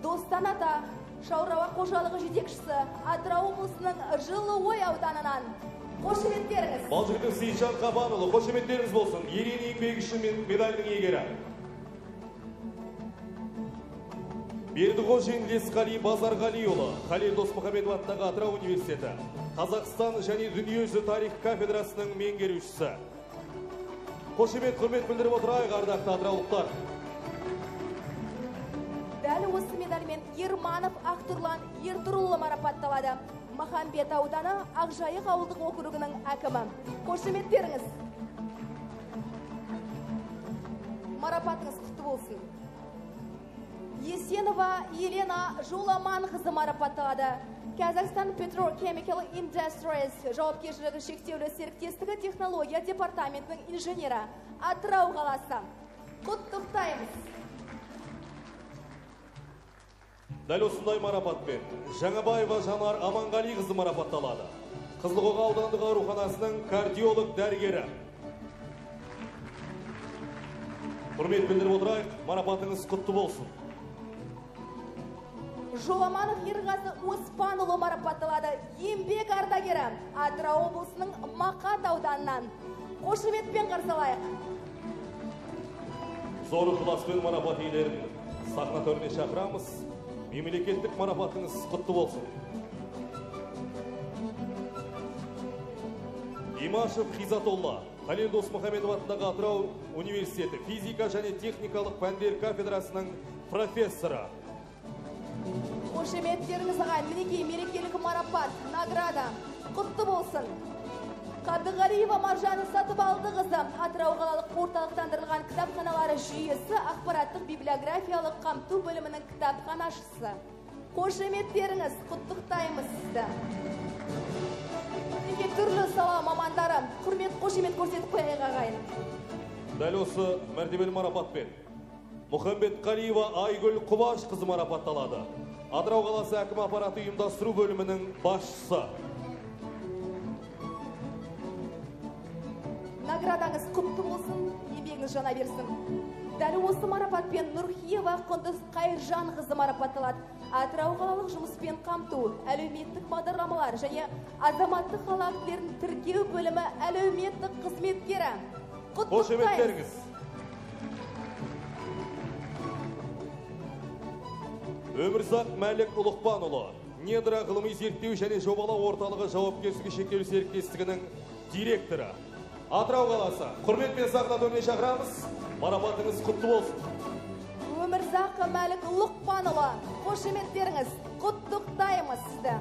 Достан ата шаурава қожалығы жетекшісі Атырау облысының Жылыой ауданынан. Қошеметтеріңіз. Балжығытып Сейжан Қапанұлы, қошеметтеріңіз болсын. Ерен еңбегі үшін медальдің иегері. Бердіғожин Лесқали Базарғалиұлы, Халел Досмұхамедов атындағы Атырау университеті, Қазақстан және дүниежүзі тарих кафедрасының меңгерушісі. Қошемет, құрмет білдіріп отырайық, ардақты атыраулықтар. Дәл осы медальмен Ерманов Ақтұрлан Ертұрұлы марапатталады. Махамбет ауданы Ақжайық ауылдық округінің әкімі. Қошеметтеріңіз. Марапатыңыз құтты болсын. Есенова Елена Жоламанқызы марапатталады. Казахстан Petrochemical Industries жауапкершілігі шектеулі серіктестігі технология департаментінің инженері Атырау қаласы. Құттықтаймыз. Дәл осындай марапатпен Жаңабаева Жанар Аманғалиқызы марапатталады. Қызылқоға аудандығы ауруханасының кардиолог дәрігері. Құрмет білдіріп отырайық, марапатыңыз құтты болсын. Жоламанов Ерғазы Оспанұлы марапатталады. Еңбек ардагері Атырау облысының Мақат ауданынан. Қошеметпен қарсылайық. Зор ықыласпен марапат иелерін сахна төріне шақырамыз. Мемлекеттік марапатыңыз құтты болсын. Имашев Хизатолла, Халел Досмұхамедов атындағы Атырау университеті физика және техникалық пәндер кафедрасының профессоры. Қошеметтеріңіз ағайын, мінекей мерекелік марапат, награда, құтты болсын. Қабдығалиева Маржаны сатып алды қызы, Атырау қалалық орталықтандырылған кітапханалары жүйесі ақпараттық библиографиялық қамту бөлімінің кітапханашысы. Қошеметтеріңіз, құттықтаймыз сізді. Неке түрлі сала мамандары, құрмет қошемет көрсетіп қойайық ағайын. Дәл осы мәртебелі марапатпен Мұхамбетқалиева Айгүл Құбаш қызы марапатталады. Атырау қаласы әкім аппараты ұйымдастыру бөлімінің басшысы. Наградаңыз құтты болсын, еңбегіңіз жана берсін. Дәл осы марапатпен Нұрхиева Құндыз Қайыржан қызы марапатталады. Атырау қалалық жұмыспен қамту, әлеуметтік бағдарламалар және азаматтық қала актілерін тіркеу бөлімі әлеуметтік қызметкері. Қошеметтеріңіз. Өмірзақ Мәлік Ұлықпанұлы, Недра ғылыми зерттеу және жобалау орталығы жауапкершілігі шектеулі серіктестігінің директоры. Атырау қаласы, құрметпен сахна төріне шақырамыз, марапатыңыз құтты болсын. Өмірзақ Мәлік Ұлықпанұлы, қошеметтеріңіз, құттықтаймыз сізді.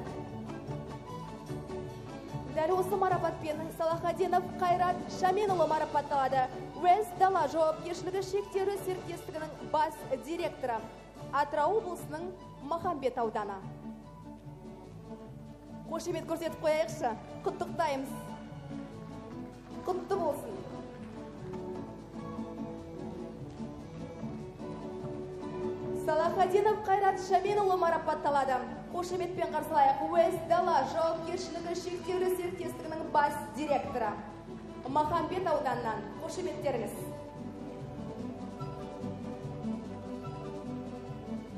Дәл осы марапатпен Салахаденов Қайрат Шаменұлы марапатталады. Уэс Дала жауапкершілігі шектеулі серіктестігінің бас директоры. Атырау облысының Махамбет ауданы. Қошемет көрсетіп қояйықшы, құттықтаймыз. Құтты болсын. Салахаденов Қайрат Шаменұлы марапатталады. Қошеметпен қарсылайық, Уэс Дала жауапкершілігі шектеулі серіктестігінің бас директоры. Махамбет ауданынан. Қошеметтеріңіз.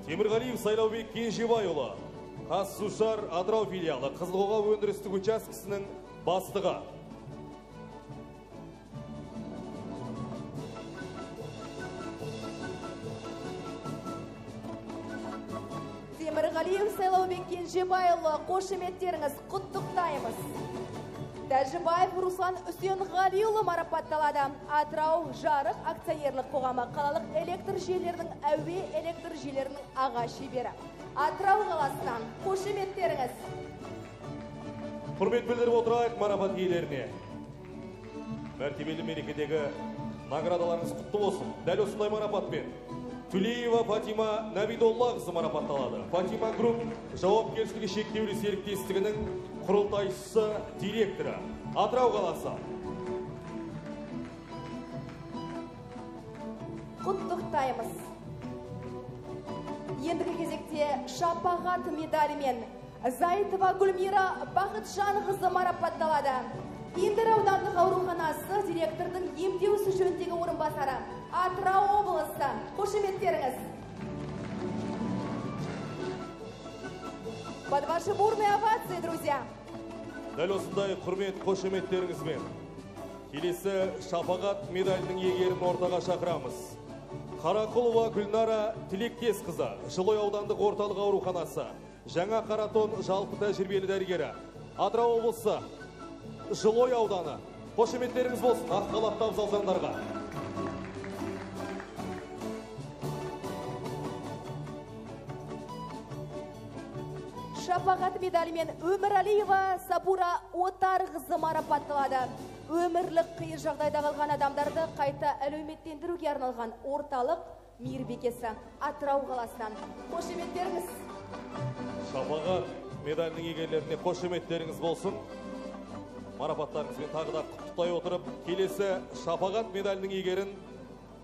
Темірғалиев Сайлаубек Кенжебайұлы, Қазсушар Атырау филиалы Қызылқоға өндірістік учаскісінің бастығы. Темірғалиев Сайлаубек Кенжебайұлы, қошеметтеріңіз, құттықтаймыз. Тәжібаев Руслан Үсенғалиұлы марапатталады. Атырау жарық акционерлік қоғамы қалалық электр желілерінің әуе электр желілерінің аға шебері. Атырау қаласынан қошеметтеріңіз. Құрмет білдіріп отырайық марапат иелеріне. Мәртебелі мерекедегі наградаларыңыз құтты болсын. Дәл осындай марапатпен Түлеева Фатима Набидоллақызы марапатталады. Фатима Групп жауапкершілігі шектеулі серіктестігінің құрылтайшысы, директоры. Атырау қаласы. Құттықтаймыз. Ендігі кезекте шапағат медалімен Зайтова Гүлмира Бақытжанқызы марапатталады. Индер аудандық ауруханасы директордың емдеусі жөндегі орынбасары Атырау облысы. Қошеметтеріңіз. Под ваши бурные овации, друзья. Дәл осындай құрмет қошеметтеріңізбен келесі шапағат медалінің иегерін ортаға шақырамыз. Қарақұлова Гүлнара Тілектес қызы, Жылой аудандық орталық ауруханасы, Жаңа Қаратон жалпы тәжірибелі дәрігері, Атырау облысы, Жылой ауданы. Қошеметтеріңіз болсын, ақ қалаптан залдандарға. Шапағат медалімен Өмірәлиева Сабура Отарғызы марапатталады. Өмірлік қиын жағдайда қалған адамдарды қайта әлеуметтендіруге арналған орталық мейірбекесі Атырау қаласынан. Қошеметтеріңіз. Шапағат медалінің иегерлеріне қошеметтеріңіз болсын. Марапаттарыңызбен тағы да құттықтай отырып, келесі шапағат медалінің иегерін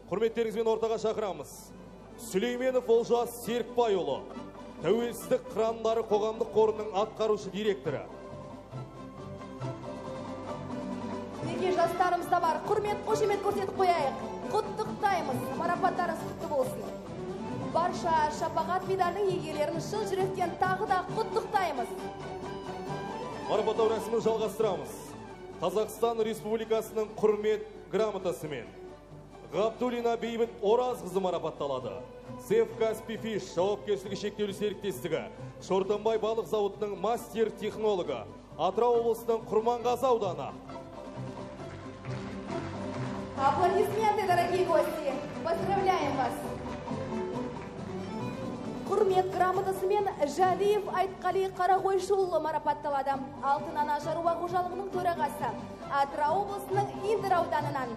құрметтеріңізбен ортаға шақырамыз. Сүлейменов Олжас Серікбайұлы, Тәуелсіздік қырандары қоғамдық қорының атқарушы директоры. Неге жастарымызда бар, құрмет, қошемет көрсетіп қояйық. Құттықтаймыз, марапаттарыңыз құтты болсын. Барша шапағат медалінің иегерлерін шын жүректен тағы да құттықтаймыз. Марапаттау рәсімін жалғастырамыз. Қазақстан Республикасының құрмет грамотасымен Ғабдулина Бейбіт Оразқызы марапатталады. Сев Каспи Фиш жауапкершілігі шектеулі серіктестігі, Шортанбай балық зауытының мастер технологы, Атырау облысының Құрманғазы ауданы. Аплодисменты, дорогие гости! Поздравляем вас! Құрмет грамотасымен Жалиев Айтқали Қарағойшулы марапатталады. Алтын ана шаруа қожалығының төрағасы, Атырау облысының Индер ауданынан.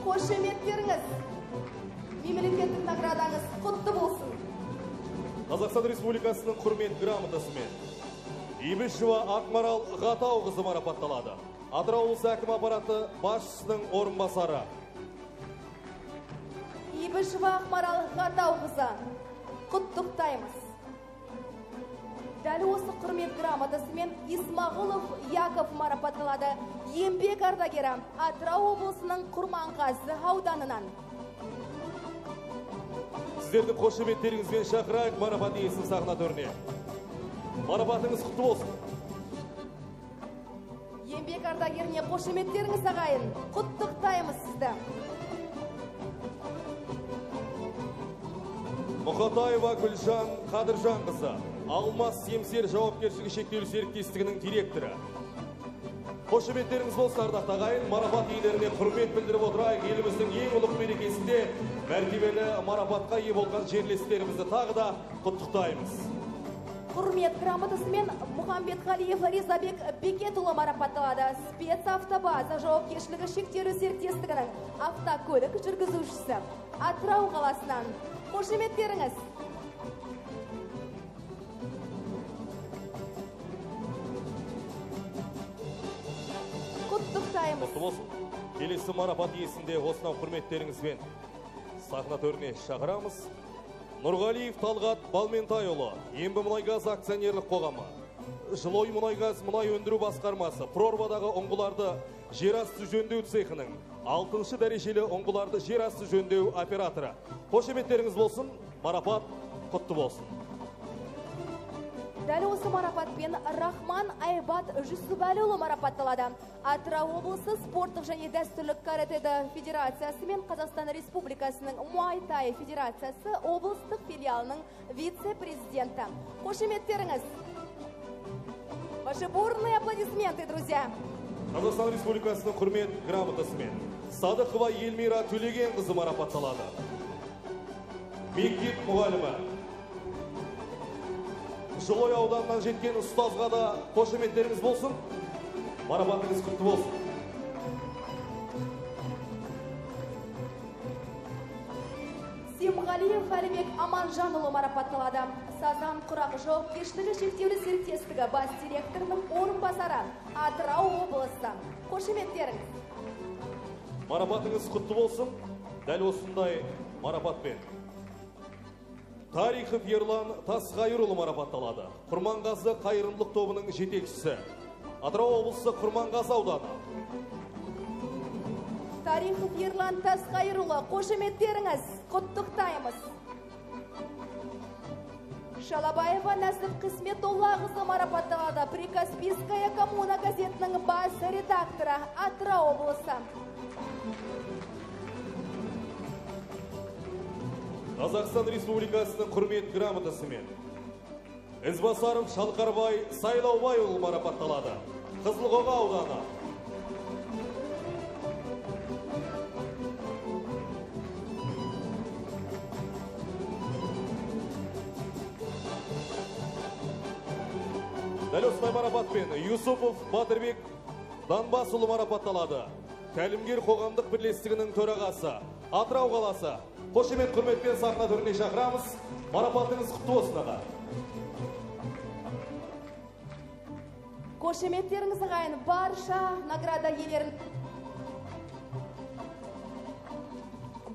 Қошеметтеріңіз, мемлекеттік наградаңыз құтты болсын. Қазақстан Республикасының құрмет грамотасымен Ибішева Ақмарал Ғатауқызы марапатталады. Атырау облысы әкім аппараты басшысының орынбасары. Ибішева Ақмарал Ғатауқызы, құттықтаймыз. Дәл осы құрмет грамотасымен Исмағұлов Яков марапатталады. Еңбек ардагері Атырау облысының Құрманғазы ауданынан. Сіздерді қошеметтеріңізбен шақырайық марапат иесін сахна төріне. Марапатыңыз құтты болсын. Еңбек ардагеріне қошеметтеріңіз ағайын. Құттықтаймыз сізді. Мұқатаева Гүлжан Қадыржан қызы, Алмас Семсер жауапкершілігі шектеулі серіктестігінің директоры. Қошеметтеріңіз болсын ардақты ағайын, марапат иелеріне құрмет білдіріп отырайық. Еліміздің ең ұлық мерекесінде мәртебелі марапатқа ие болған жерлестерімізді тағы да құттықтаймыз. Құрмет грамотасымен Мұхамбетқалиев Ризабек Бекетұлы марапатталады. Спецавтобаза жауапкершілігі шектеулі серіктестігінің автокөлік жүргізушісі Атырау қаласынан. Қошеметтеріңіз. Құттықтаймыз. Құтты болсын. Келесі марапат иесінде осынау құрметтеріңізбен сахна төріне шақырамыз. Нұрғалиев Талғат Балментайұлы, Ембі мұнайгаз акционерлік қоғамы, Жылой мұнайгаз мұнай өндіру басқармасы, Прорвадағы ұңғыларды жерасты жөндеу цехының 6-шы дәрежелі ұңғыларды жерасты жөндеу операторы. Қошеметтеріңіз болсын, марапат құтты болсын. Дәл осы марапатпен Рахман Айбат Жүсібәліұлы марапатталады. Атырау облысы спорттық және дәстүрлік каратеді федерациясы мен Қазақстан Республикасының Муайтай федерациясы облыстық филиалының вице-президенті. Қошеметтеріңіз. Ваши бурные аплодисменты, друзья. Қазақстан Республикасының құрмет грамотасымен Садықова Елмира Төлегенқызы марапатталады. Мектеп мұғалімі. Жылой ауданынан жеткен ұстазға да қошеметтеріңіз болсын. Марапатыңыз құтты болсын. Аманжанұлы марапатталады. Сазан құрақ жауапкершілігі шектеулі серіктестігі бас директорының орынбасары, Атырау облысы. Қошеметтерің. Марапатыңыз құтты болсын. Дәл осындай марапатпен. Тарихов Ерлан Тасқайырұлы марапатталады. Құрманғазы қайырымдылық тобының жетекшісі. Атырау облысы Құрманғазы ауданы. Тарихов Ерлан Тасқайырұлы, қошеметтеріңіз, құттықтаймыз. Шалабаева Нәсіп Қысметоллағызы марапатталады. Прикаспийская коммуна газетінің бас редакторы, Атырау облысы. Қазақстан Республикасының құрмет грамотасымен Ізбасаров Шалқарбай Сайлаубайұлы марапатталады. Қызылқоға ауданы. Дәл осындай марапатпен Юсупов Батырбек Данбасұлы марапатталады. Тәлімгер қоғамдық бірлестігінің төрағасы, Атырау қаласы. Қошемет құрметпен сахна төріне шақырамыз. Марапатыңыз құтты осынаға. Қошеметтеріңіз ғайын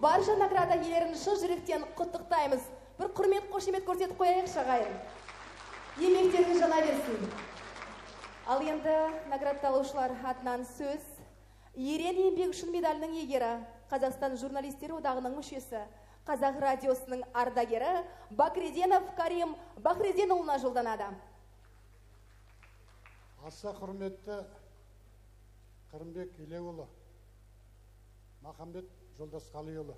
барша награда елерін шын жүректен құттықтаймыз. Бір құрмет қошемет көрсетіп қояйық шағайын. Емектерін жана берсін. Ал енді наградталушылар атынан сөз. Ерен еңбек үшін медалінің егері, Қазақстан журналистері одағының мүшесі, Қазақ радиосының ардагері Бакреденов Карим Бахреденұлына жолданады. Аса құрметті Қырымбек Елеуұлы, Махамбет Жолдасқалиұлы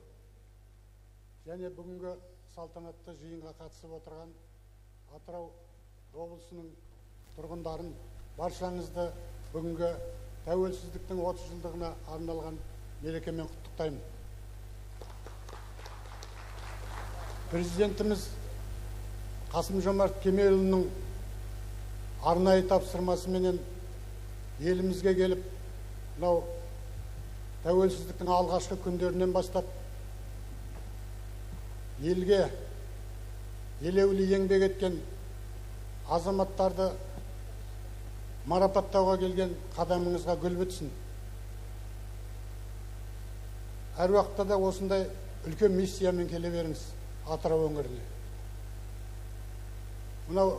және бүгінгі салтанатты жиынға қатысып отырған Атырау облысының тұрғындарын баршаңызды бүгінгі тәуелсіздіктің 30 жылдығына арналған мерекемен құттықтаймын. Президентіміз Қасым-Жомарт Кемелұлының арнайы тапсырмасыменен елімізге келіп, мынау тәуелсіздіктің алғашқы күндерінен бастап елге елеулі еңбек еткен азаматтарды марапаттауға келген қадамыңызға гүл бітсін. Әр уақытта да осындай үлкен миссиямен келе беріңіз Атырау өңіріне. Мынау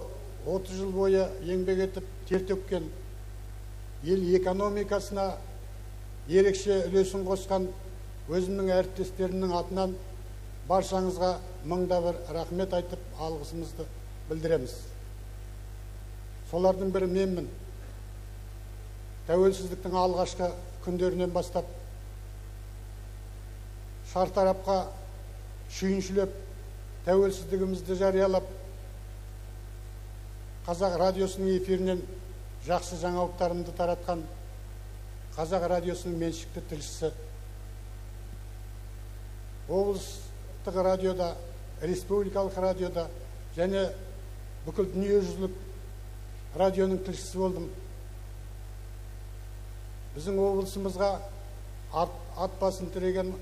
30 жыл бойы еңбек етіп тер төккен, ел экономикасына ерекше үлесін қосқан өзімнің әріптестерімнің атынан баршаңызға мыңда бір рахмет айтып алғысымызды білдіреміз. Солардың бірі менмін. Тәуелсіздіктің алғашқы күндерінен бастап шартарапқа шүйіншілеп, тәуелсіздігімізді жариялап, Қазақ радиосының эфирінен жақсы жаңалықтарымды таратқан Қазақ радиосының меншікті тілшісі. Облыстық радиода, республикалық радиода және бүкіл дүниежүзілік радионың тілшісі болдым. Біздің облысымызға ат басын тіреген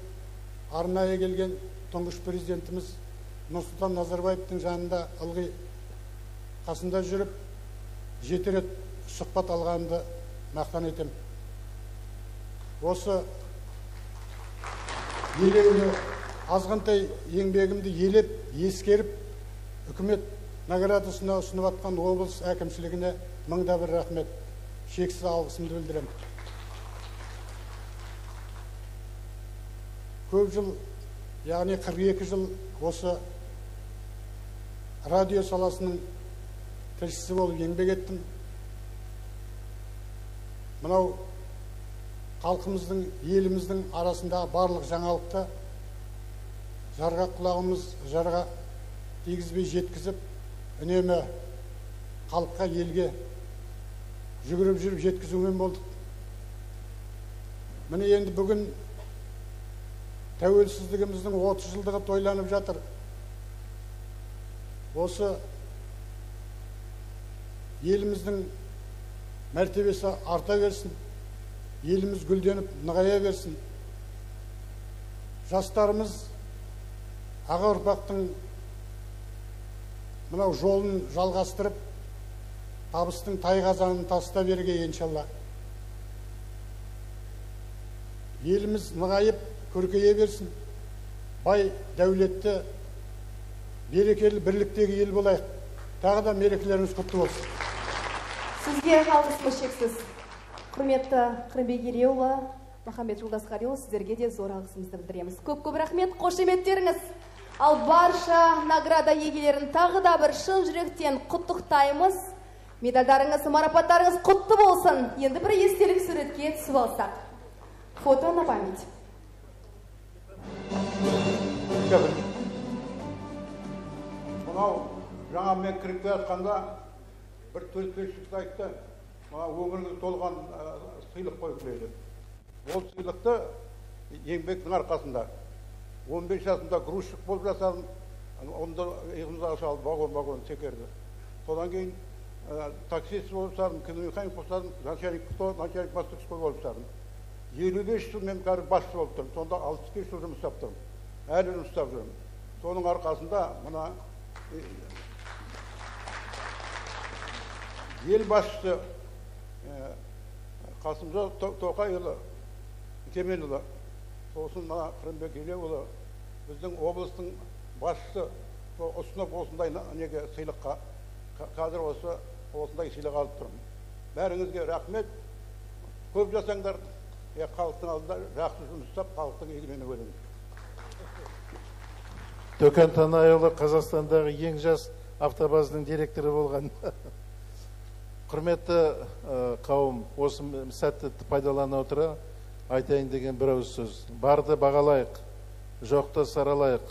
арнайы келген тұңғыш президентіміз Нұрсултан Назарбаевтың жанында ылғи қасында жүріп, жеті рет сұхбат алғанымды мақтан етем. Осы елеулі азғантай еңбегімді елеп, ескеріп, үкімет наградасына ұсынып атқан облыс әкімшілігіне мыңда бір рахмет. Шексіз алғысымды білдірем. Көп жыл, яғни 42 жыл осы радио саласының тілшісі болып еңбек еттім. Мынау халқымыздың, еліміздің арасындағы барлық жаңалықты жарға құлағымыз жарға тигізбей жеткізіп, үнемі халыққа, елге жүгіріп жүріп жеткізумен болдық. Міне енді бүгін тәуелсіздігіміздің 30 жылдығы тойланып жатыр. Осы еліміздің мәртебесі арта берсін, еліміз гүлденіп нығая берсін. Жастарымыз, аға ұрпақтың мынау жолын жалғастырып, табыстың тай қазанын таста берге иншалла. Еліміз нығайып, көркейе берсін. Бай дәулетті, берекелі бірліктегі ел болайық. Тағы да мерекелеріңіз құтты болсын. Сізге алғысым шексіз. Құрметті Қырымбек Ереуұлы, Махамбет Жолдасқарұлы, сіздерге де зор алғысымызды білдіреміз. Көп-көп рахмет, қошеметтеріңіз. Ал барша награда иегелерін тағы да бір шын жүректен құттықтаймыз. Медальдарыңыз, марапаттарыңыз құтты болсын. Енді бір естелік суретке түсіп алсақ. Фото на память. Мынау жаңа мен кіріп жатқанда бір төсбелшікті айтты. Мына өміріңіз толған сыйлық қойып береді. Ол сыйлықты еңбектің арқасында 15 жасында грузчик болып жасадым, онда иығымызға салып вагон-вагон секерді. Содан кейін таксист болып садым, киномеханик болып садым, начальник мастерской болып садым. 25 жыл мен қазір басшы болып тұрмын, сонда 65 жыл жұмыс істеп тұрмын. Әлі жұмыс істеп жүрмін. Соның арқасында мына ел басшысы Қасым-Жомарт Тоқаев темелұлы, сосын мына Қырымбек Ереуұлы біздің облыстың басшысы ұсынып осындай неге сыйлыққа, қазір осындай сыйлық алып тұрмын. Бәріңізге рахмет, көп жасаңдар, халықтың алдында жақсы жұмыс істеп, халықтың игілігіне бөліңіз. Төкен Танайұлы Қазақстандағы ең жас автобазының директоры болған. Құрметті қауым, осы сәтті пайдалана отыра айтайын деген бір ауыз сөз. Барды бағалайық, жоқты саралайық,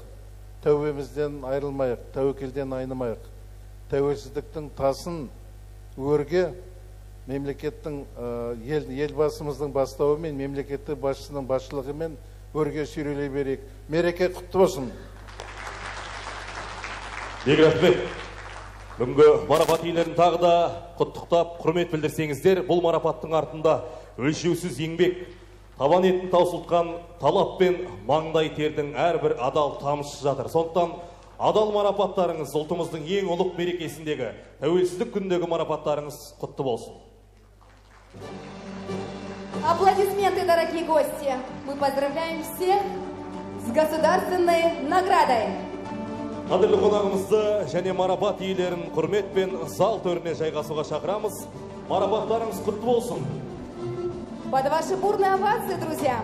тәуемізден айрылмайық, тәуекелден айнымайық. Тәуелсіздіктің тасын өрге мемлекеттің елбасымыздың бастауы мен мемлекетті басшының басшылығы мен өрге сүйрелей берейік. Мереке құтты болсын. Рахмет. Бүгінгі марапат иелерін тағы да құттықтап, құрмет білдірсеңіздер, бұл марапаттың артында өлшеусіз еңбек, табан етін таусылтқан талап пен маңдай тердің әрбір адал тамшы жатыр. Сондықтан адал марапаттарыңыз ұлтымыздың ең ұлық мерекесіндегі тәуелсіздік күндегі марапаттарыңыз құтты болсын. Аплодисменты, дорогие гости! Мы поздравляем всех с государственной наградой. Қадірлі қонағымызды және марапат иелерін құрметпен зал төріне жайғасуға шақырамыз. Марапаттарыңыз құтты болсын. Под ваши бурные овации, друзья!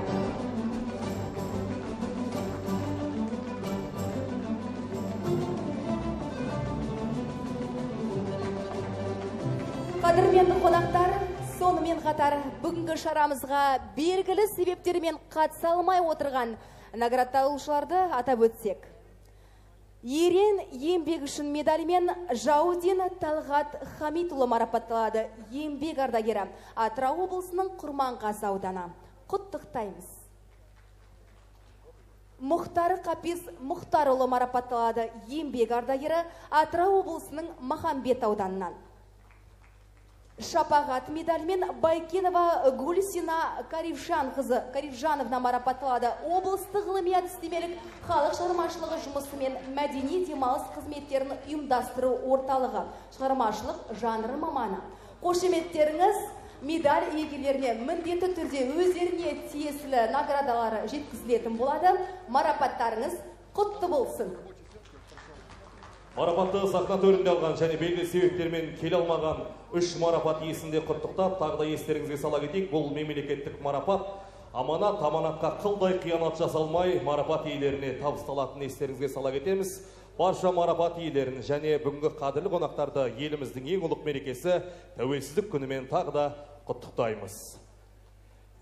Қадірменді қонақтар, сонымен қатар бүгінгі шарамызға белгілі себептермен қатыса алмай отырған наградталушыларды атап өтсек. Ерен еңбек үшін медалімен Жаудин Талғат Хамитұлы марапатталады, еңбек ардагері, Атырау облысының Құрманғазы ауданы. Құттықтаймыз. Мұхтар Қапиз Мұхтарұлы марапатталады, еңбек ардагері, Атырау облысының Махамбет ауданынан. Шапағат медалімен Байкенова Гулсина Карифжановна марапатталады, облыстық ғылыми әдістемелік халық шығармашылығы жұмысымен мәдени демалыс қызметтерін ұйымдастыру орталығы шығармашылық жанры маманы. Қошеметтеріңіз медаль иегерлеріне міндетті түрде өздеріне тиесілі наградалары жеткізілетін болады. Марапаттарыңыз құтты болсын. Марапатты сахна төрінде алған және белгілі себептермен келе алмаған үш марапат иесінде құттықтап, тағы да естеріңізге сала кетейік, бұл мемлекеттік марапат. Аманат, аманатқа қылдай қиянат жасалмай, марапат иелеріне табысталатын естеріңізге сала кетеміз. Барша марапат иелерін және бүгінгі қадірлі қонақтарды еліміздің ең ұлық мерекесі тәуелсіздік күнімен тағы да құттықтаймыз.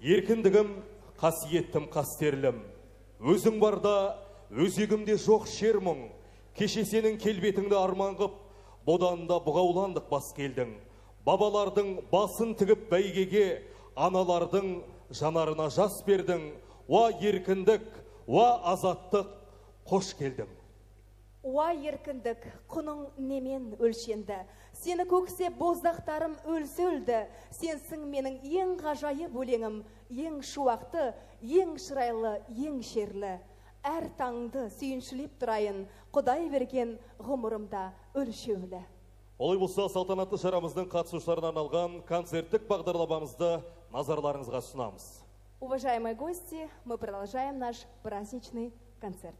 Еркіндігім, қасиеттім, қастерлім. Өзің барда, өзегімде жоқ шер мұң. Кеше сенің келбетіңді арманғып, боданда бұғауландық бас келдің. Бабалардың басын тігіп бәйгеге, аналардың жанарына жас бердің. Уа еркіндік, уа азаттық, қош келдің. Уа еркіндік, құның немен өлшенді. Сені көксе боздақтарым өлсөлді. Сенсің менің ең ғажайып өлеңім, ең шуақты, ең шырайлы, ең шерлі. әр таңды сүйіншілеп тұрайын, құдай берген ғұмырымда өлшеулі. Олай болса, салтанатты шарамыздың қатысушыларына арналған концерттік бағдарламамызды назарларыңызға ұсынамыз. Уважаемые гости, мы продолжаем наш праздничный концерт.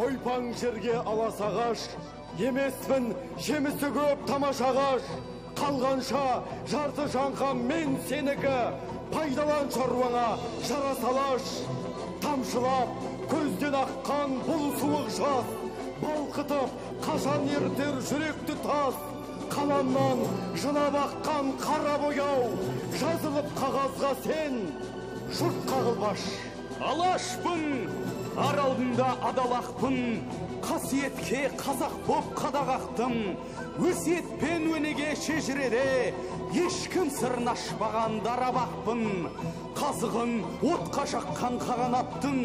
Ойпаң жерге аласағаш, емесмін жемісі көп тамашағаш, қалғанша жарты жанға мен сенікі, пайдалан шаруаңа жарасалаш. Тамшылап, көзден аққан бұл суық жас, балқытып, қашан ертер жүректі тас, қаламнан жынап аққан қара бояу, жазылып қағазға сен, жұрт қағылбаш. Алашпын! Ар алдында адал ақпын, қасиетке қазақ боп қадағақтым. Өсиетпен өнеге шежіреде, ешкім сырын ашпаған дарабақпын. Қазығын отқа жаққан қағанаттың,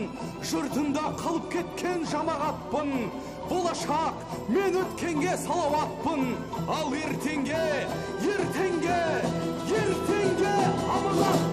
жұртында қалып кеткен жамағатпын. Болашақ мен өткенге салауатпын, ал ертеңге, ертеңге аманатпын.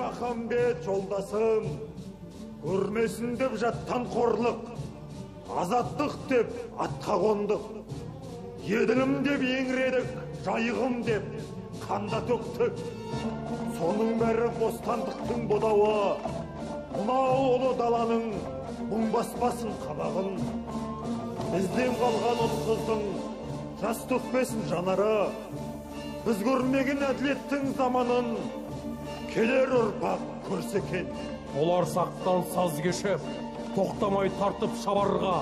Махамбет жолдасым, көрмесін деп жаттан қорлық, азаттық деп атқа қондық, еділім деп еңіредік, жайығым деп қанда төктік. Соның бәрі бостандықтың бодауы, мынау ұлы даланың мұң баспасын қабағын. Бізден қалған ұл қыздың жас төкпесін жанары, біз көрмеген әділеттің заманын келер ұрпақ көрсекен. Олар сақтан саз кешіп, тоқтамай тартып шабарға,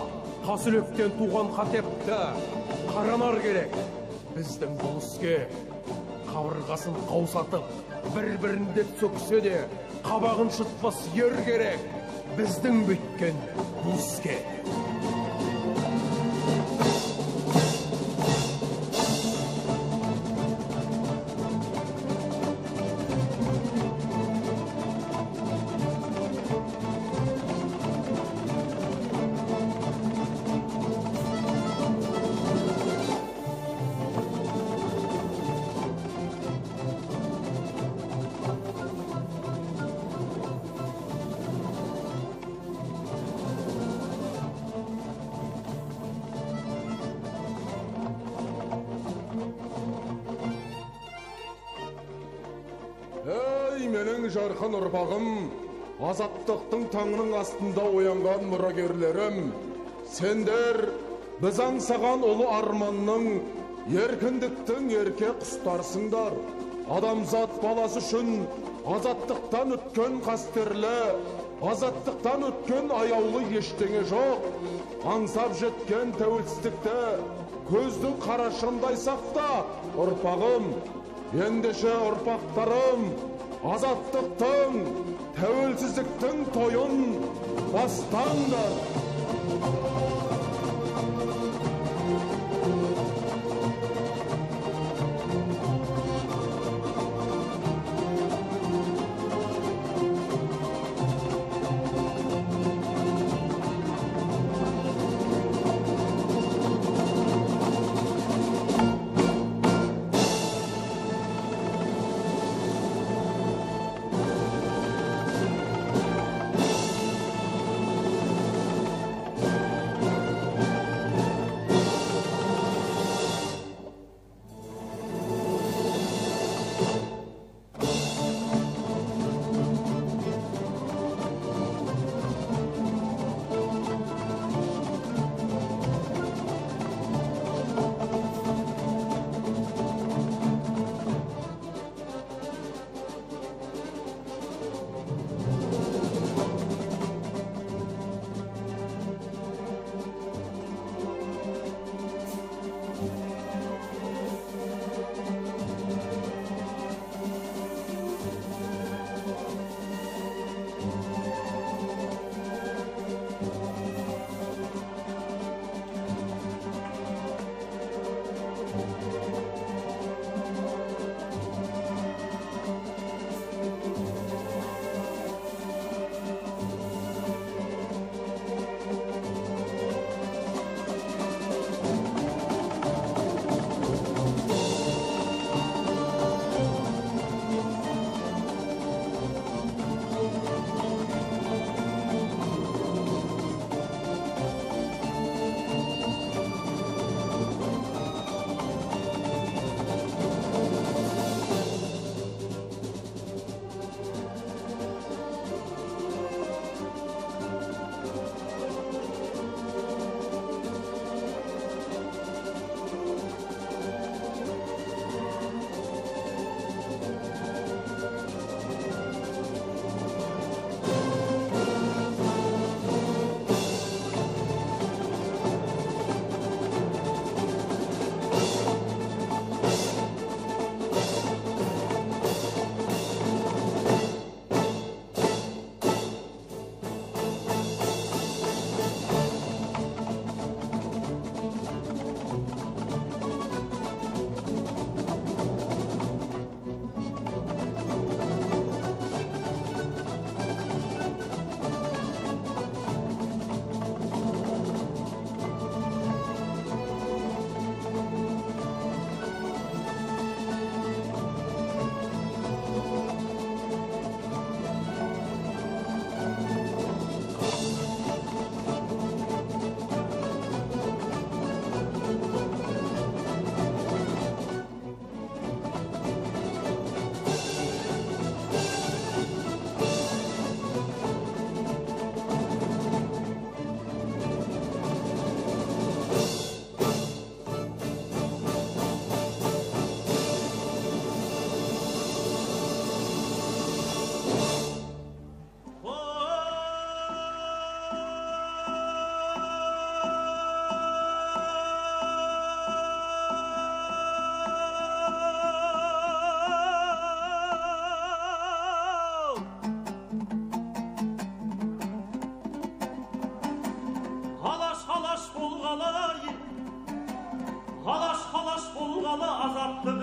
қасүлектен туған қатепті қаранар керек. Біздің бұл іске қабырғасын қаусатып, бір-бірінде сөксе де қабағын шытпас ер керек. Біздің біткен бұл іске. Жарқын ұрпағым, азаттықтың таңның астында оянған мұрагерлерім, сендер біз аңсаған ұлы арманның, еркіндіктің ерке құстарсыңдар. Адамзат баласы үшін азаттықтан өткен қастерлі, азаттықтан өткен аяулы ештеңе жоқ. Аңсап жеткен тәуелсіздікті көздің қарашығындай сақта, ұрпағым, ендеше ұрпақтарым, азаттықтың, тәуелсіздіктің тойын бастаңдар.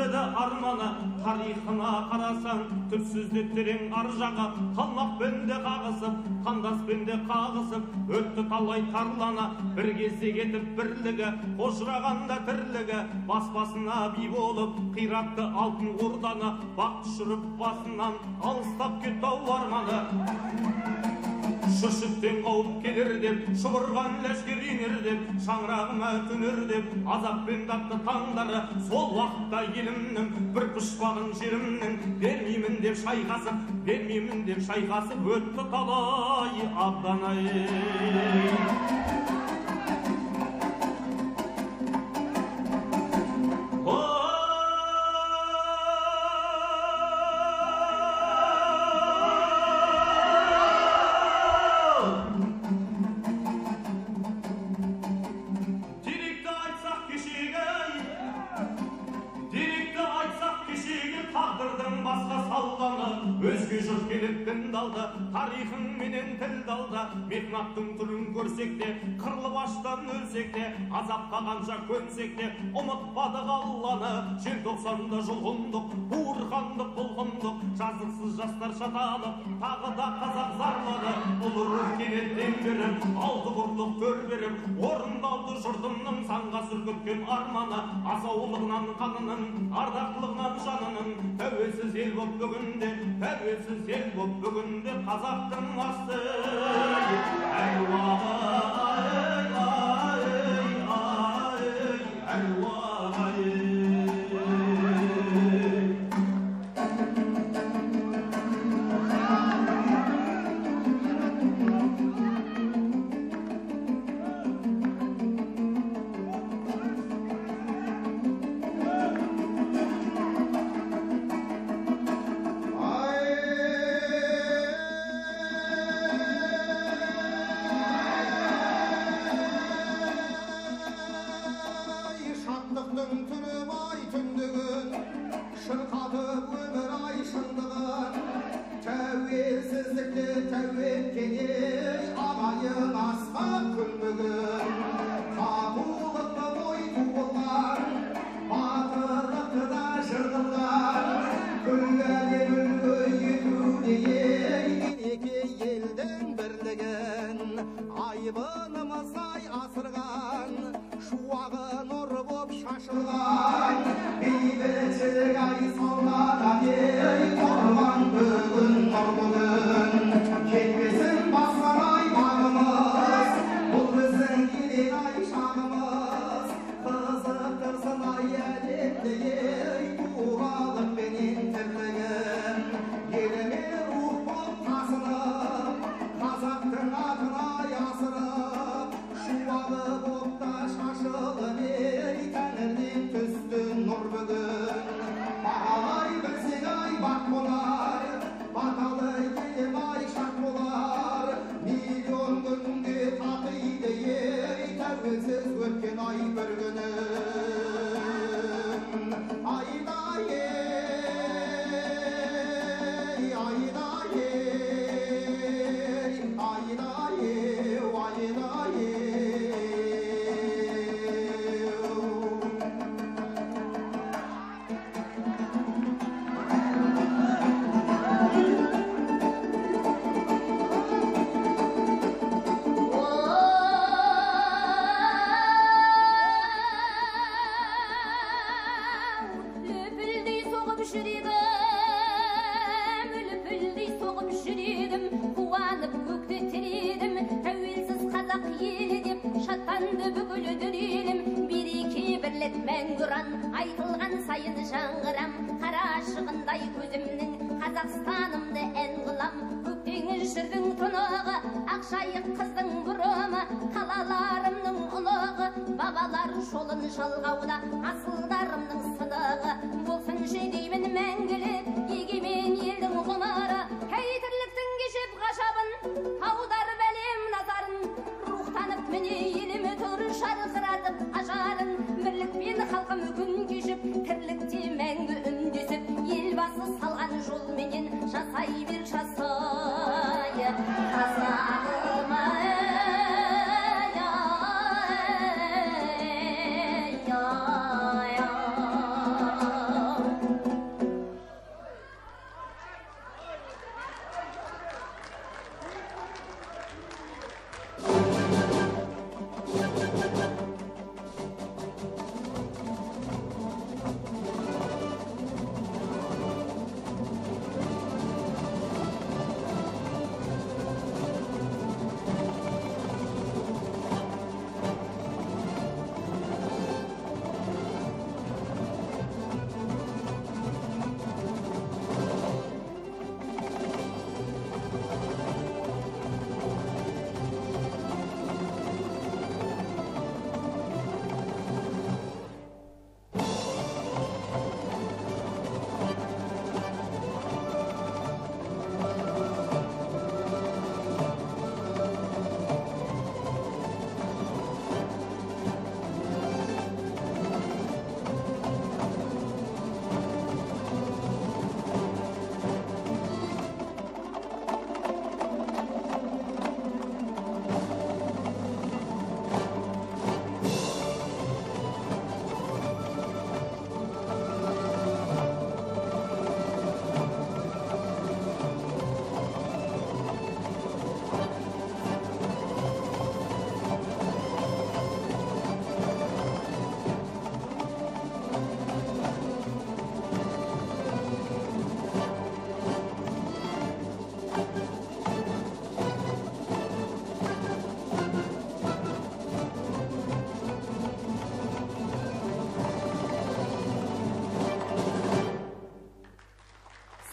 жетеді арманы. Тарихына қарасаң түпсіздіктерің аржаға, қалмақ бенде қағысып, қандас бенде қағысып, өтті талай тарлана. Бір кезде кетіп бірлігі, қожырағанда тірлігі, бас-басына би болып қиратты алтын орданы. Бақ түшіріп басынан алыстап кетті ау арманы. Шүшіптен қауып келер деп, шұбырған ләшкер енер деп, шаңырағыма түнер деп, азаппен тапты таңдары. Сол уақытта елімнің бір пұшпағын жерімнің, бермеймін деп шайқасып өтті талай абданай. Мехнаттың түрін көрсек те, қырлы аштан өлсек те, азапқа қанша көнсек те, ұмытпадық Алланы. Жер 90-да жұлғындық, буырқандық, бұлғындық, жазықсыз жастар шаталып, тағы да қазақ зарлады. Ұлырып кенеттен беріп, алды құрдық көр беріп, орындалды жұртымның санға сүргіткен арманы. Асаулығынан қанының, ардақтылығынан жанының, тәуелсіз ел боп бүгінде, тәуелсіз ел боп бүгінде қазақтың асты.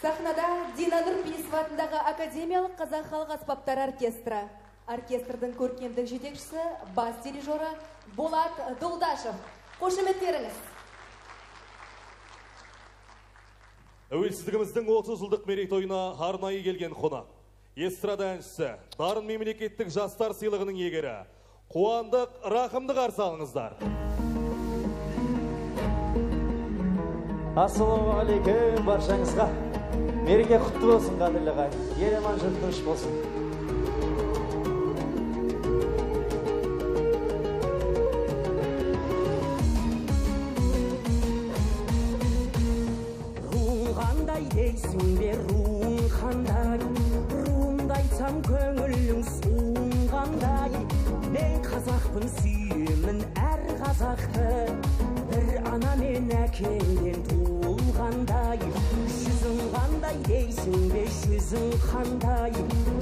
Сахнада Динанур Бейсватындағы Академиялық Қазақ халық аспаптар оркестрі. Оркестрдің көркемдік жетекшісі, бас дирижері Булат Дулдашов. Қошеметтеріңіз. Тәуелсіздігіміздің 30 жылдық мерейтойына арнайы келген қонақ. Эстрада әншісі, дарын мемлекеттік жастар сыйлығының иегері. Қуандық, рақымды қарсы алыңыздар. Ассаламу алейкум баршаңызға. Мереке құтты болсын, қадірлі ағайын. Ел аман жұрт тыныш болсын. Руың қандай дейсің бе, руың қандай? Руымды айтсам көңілің суың қандай? Мен қазақпын, сүйемін әр қазақты. Бір ана мен әкеңден туылғандай. Жүзің қандай дейсің бе, жүзің қандай?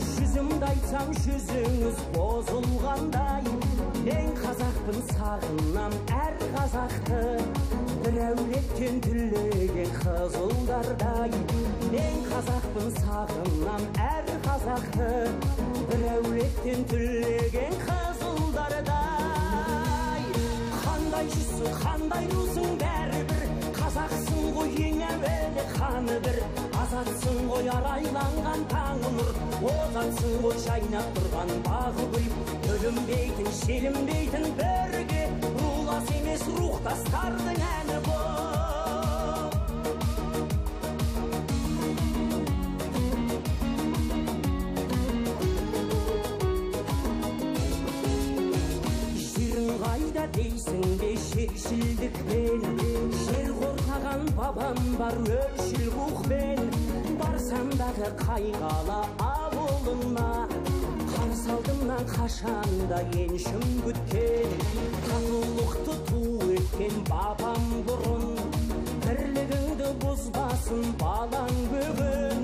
Жүзімді айтсам, жүзіңіз бозылғандай. Мен қазақпын, сағынам әр қазақты. Бір әулеттен түлеген қызылдардай. Мен қазақпын, сағынам әр қазақты. Бір әулеттен түлеген қызылдардай. Қандай жүзсің, қандай русың, бәрібір қазақсың ғой, ең әуелі қаны бір. Азатсың ғой, арайланған таңы нұр, озатсың ғой, жайнап тұрған бағы гүл. Бөлінбейтін, шелінбейтін бірге, рулас емес рухтастардың әні бұл. Қайда дейсің бе, шершілдікпен? Жер қорқаған бабам бар, өршіл құқпен. Барсамдағы қайғала ауылына, қарсалдымнан қашанда еншім күткен. Татулықты ту еткен бабам бұрын, бірлігіңді бұзбасын балаң бүгін.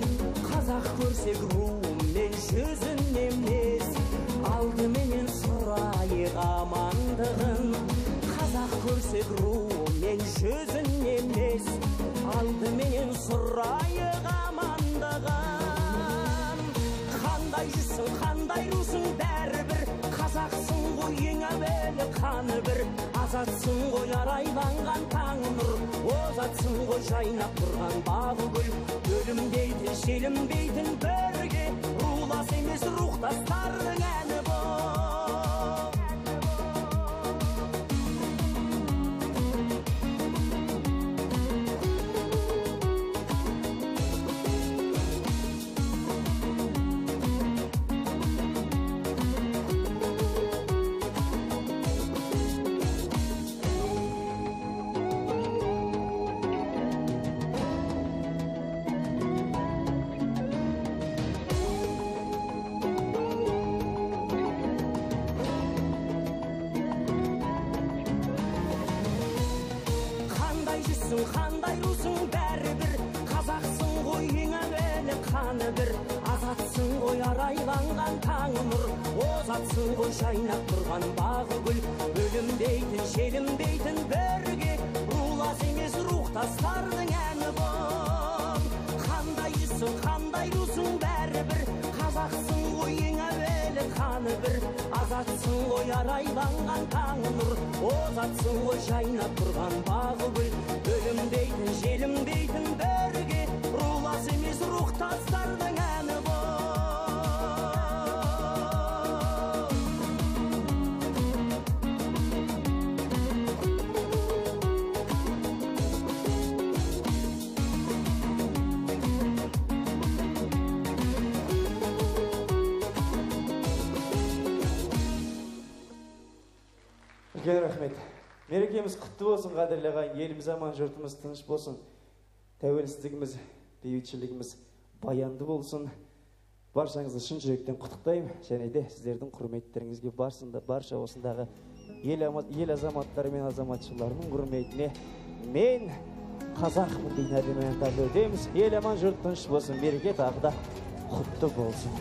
Қазақ көрсек руыммен, жүзін немес, алдыменен сұрайық амандығын. Қазақ көрсек руымен, жүзін емес, алдыменен сұрайық амандығын. Қандай жүзсің, қандай русың, бәрібір қазақсың ғой, ең әуелі қаны бір. Азатсың ғой, арайланған таңы нұр, озатсың ғой, жайнап тұрған бағы гүл. Бөлінбейтін, шелінбейтін бірге, рулас емес рухтастардың әні бұл. Қандай русың, бәрібір қазақсың ғой, ең әуелі қаны бір. Азатсың ғой, арайланған таңы нұр, озатсың ғой, жайнап тұрған бағы гүл. Бөлінбейтін, шелінбейтін бірге, рулас емес рухтастардың әні бұл. Қандай жүзсің, қандай русың, бәрібір қазақсың ғой, ең әуелі қаны бір. Азатсың ғой, арайланған таңы нұр, озатсың ғой, жайнап тұрған бағы гүл. Бөлінбейтін, желінбейтін бірге, рулас емес рухтастардың әні бұл. Үлкен рахмет. Мерекеміз құтты болсын, қадірлі ағайын. Еліміз аман, жұртымыз тыныш болсын. Тәуелсіздігіміз, бейбітшілігіміз баянды болсын. Баршаңызды шын жүректен құттықтаймын. Және де сіздердің құрметтеріңізге барша осындағы ел азаматтары мен азаматшыларының құрметіне мен қазақпын деген әдемімен тағы өтеміз. Ел аман, жұрт тыныш болсын. Мереке тағы да құтты болсын.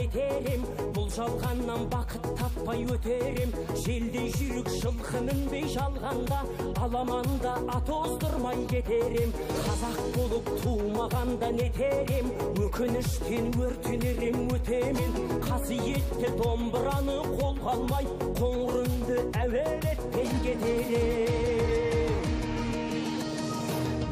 етерем, бұл жалғаннан бақыт таппай өтерем. Желдей жүрік жылқынынбей жалғанда, аламанда ат оздырмай кетерем. Қазақ болып тумағанда нетерем, өкініштен өртенерем өтемен. Қасиетті домбыраны қолға алмай, қоңырынды әуелетпен кетерем.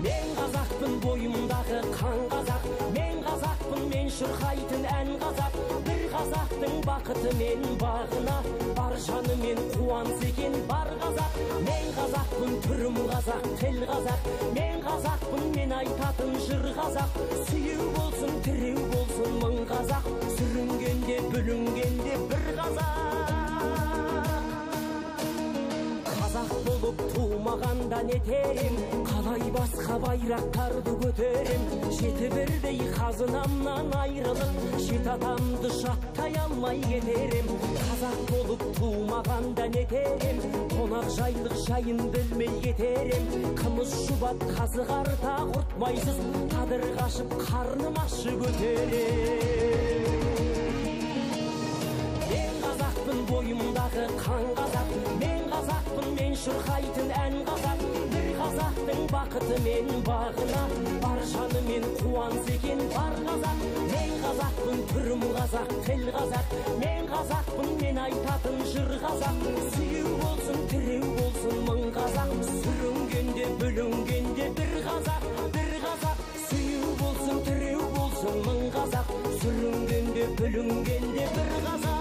Мен қазақпын, бойымдағы қан қазақ. Мен қазақпын, мен шырқайтын ән қазақ. Бір қазақтың бақыты мен бағына, бар жанымен қуанса екен бар қазақ. Мен қазақпын, түрім қазақ, тіл қазақ. Мен қазақпын, мен айтатын жыр қазақ. Сүйеу болсын, тіреу болсын мың қазақ. Сүрінгенде, бүлінгенде бір қазақ. Қазақ болып тумағанда нетерем, қалай басқа байрақтарды көтерем. Жеті бірдей қазынамнан айрылып, жеті адамды жаттай алмай кетерем. Қазақ болып тумағанда нетерем, қонақ жайлық жайын білмей кетерем. Қымыз шұбат қазы қарта құртмайсыз, қадыр қашып қарным ашы көтерем. Мен қазақпын, бойымдағы қан қазақ. Мен қазақпын, мен шырқайтын ән қазақ. Бір қазақтың бақыты мен бағына, бар жанымен қуанса екен бар қазақ. Мен қазақпын, түрім қазақ, тіл қазақ. Мен қазақпын, мен айтатын жыр қазақ. Сүйеу болсын, тіреу болсын мың қазақ. Сүрінгенде, бүлінгенде бір қазақ, бір қазақ. Сүйеу болсын, тіреу болсын мың қазақ. Сүрінгенде, бүлінгенде бір қазақ.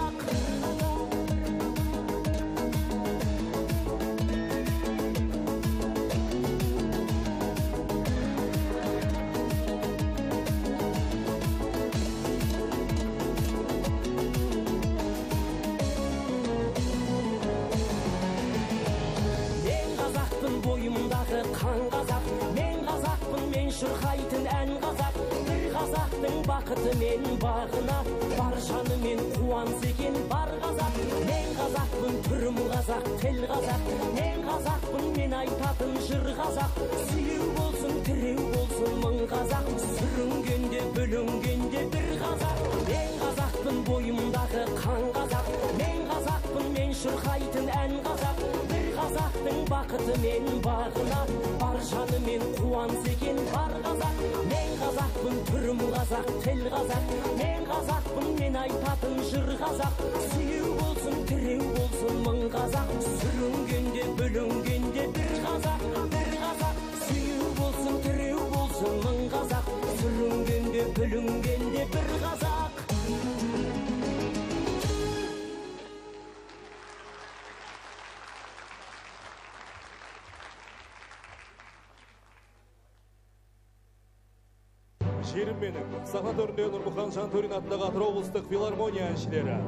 Бойымдағы қан қазақ. Мен қазақпын, мен шырқайтын ән қазақ. Бір қазақтың бақыты мен бағына, бар жанымен қуанса екен бар қазақ. Мен қазақпын, түрім қазақ, тіл қазақ. Мен қазақпын, мен айтатын жыр қазақ. Сүйеу болсын, тіреу болсын мың қазақ. Сүрінгенде, бүлінгенде бір қазақ. Мен қазақпын, бойымдағы қан қазақ. Мен қазақпын, мен шырқайтын ән қазақ. Қазақтың бақыты мен бағына, бар жанымен қуанса екен бар қазақ. Мен қазақпын, түрім қазақ, тіл қазақ. Мен қазақпын, мен айтатын жыр қазақ. Сүйеу болсын, тіреу болсын мың қазақ. Сүрінгенде, бүлінгенде бір қазақ, бір қазақ. Сүйеу болсын, тіреу болсын мың қазақ. Сүрінгенде, бүлінгенде бір қазақ. Жерім менің, сахна төрінде Нұрмұхан Жантөрин атындағы Атырау облыстық филармония әншілері.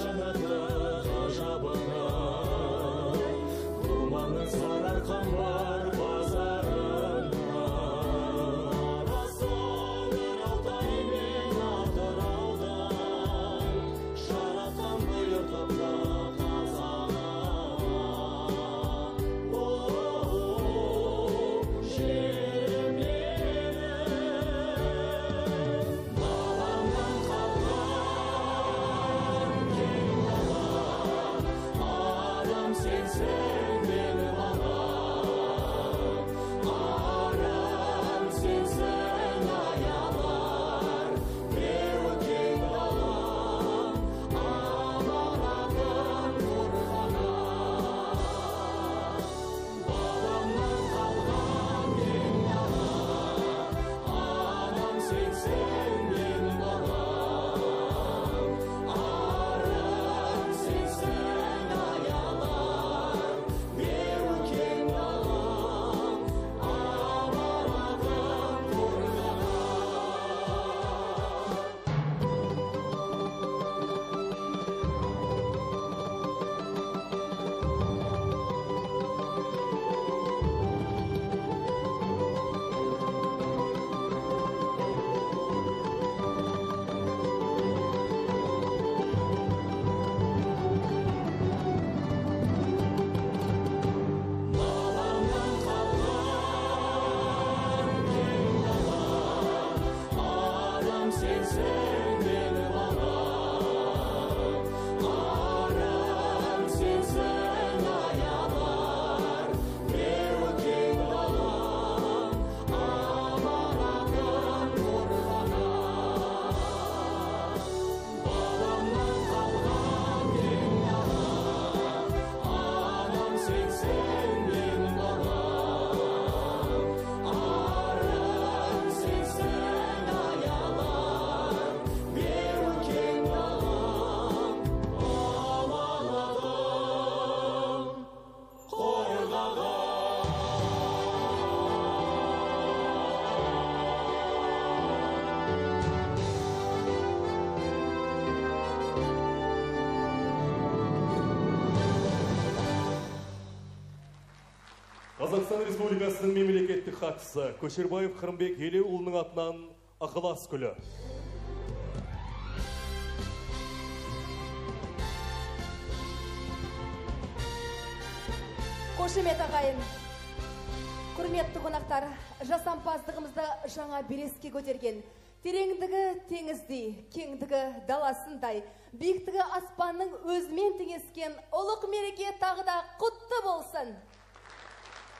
Жанады Қазақстан Республикасының мемлекеттік хатшысы Қошербаев Қырымбек Елеуұлының атынан ықылас күлі. Қошемет ағайын, құрметті қонақтар, жасампаздығымызды жаңа белеске көтерген, тереңдігі теңіздей, кеңдігі даласындай, биіктігі аспанның өзімен теңескен ұлық мереке тағы да құтты болсын.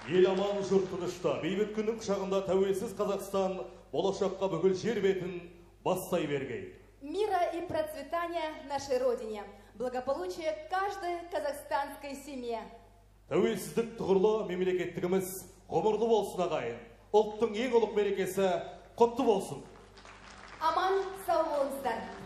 Ел аман жұрт тынышта, бейбіт күннің құшағында тәуелсіз Қазақстан болашаққа бүкіл жер бетін бастай бергей. Мира и процветания нашей родине. Благополучие каждой казахстанской семье. Тәуелсіздік тұғырлы мемлекеттігіміз ғұмырлы болсын ағайын. Ұлттың ең ұлық мерекесі құтты болсын. Аман сау болыңыздар.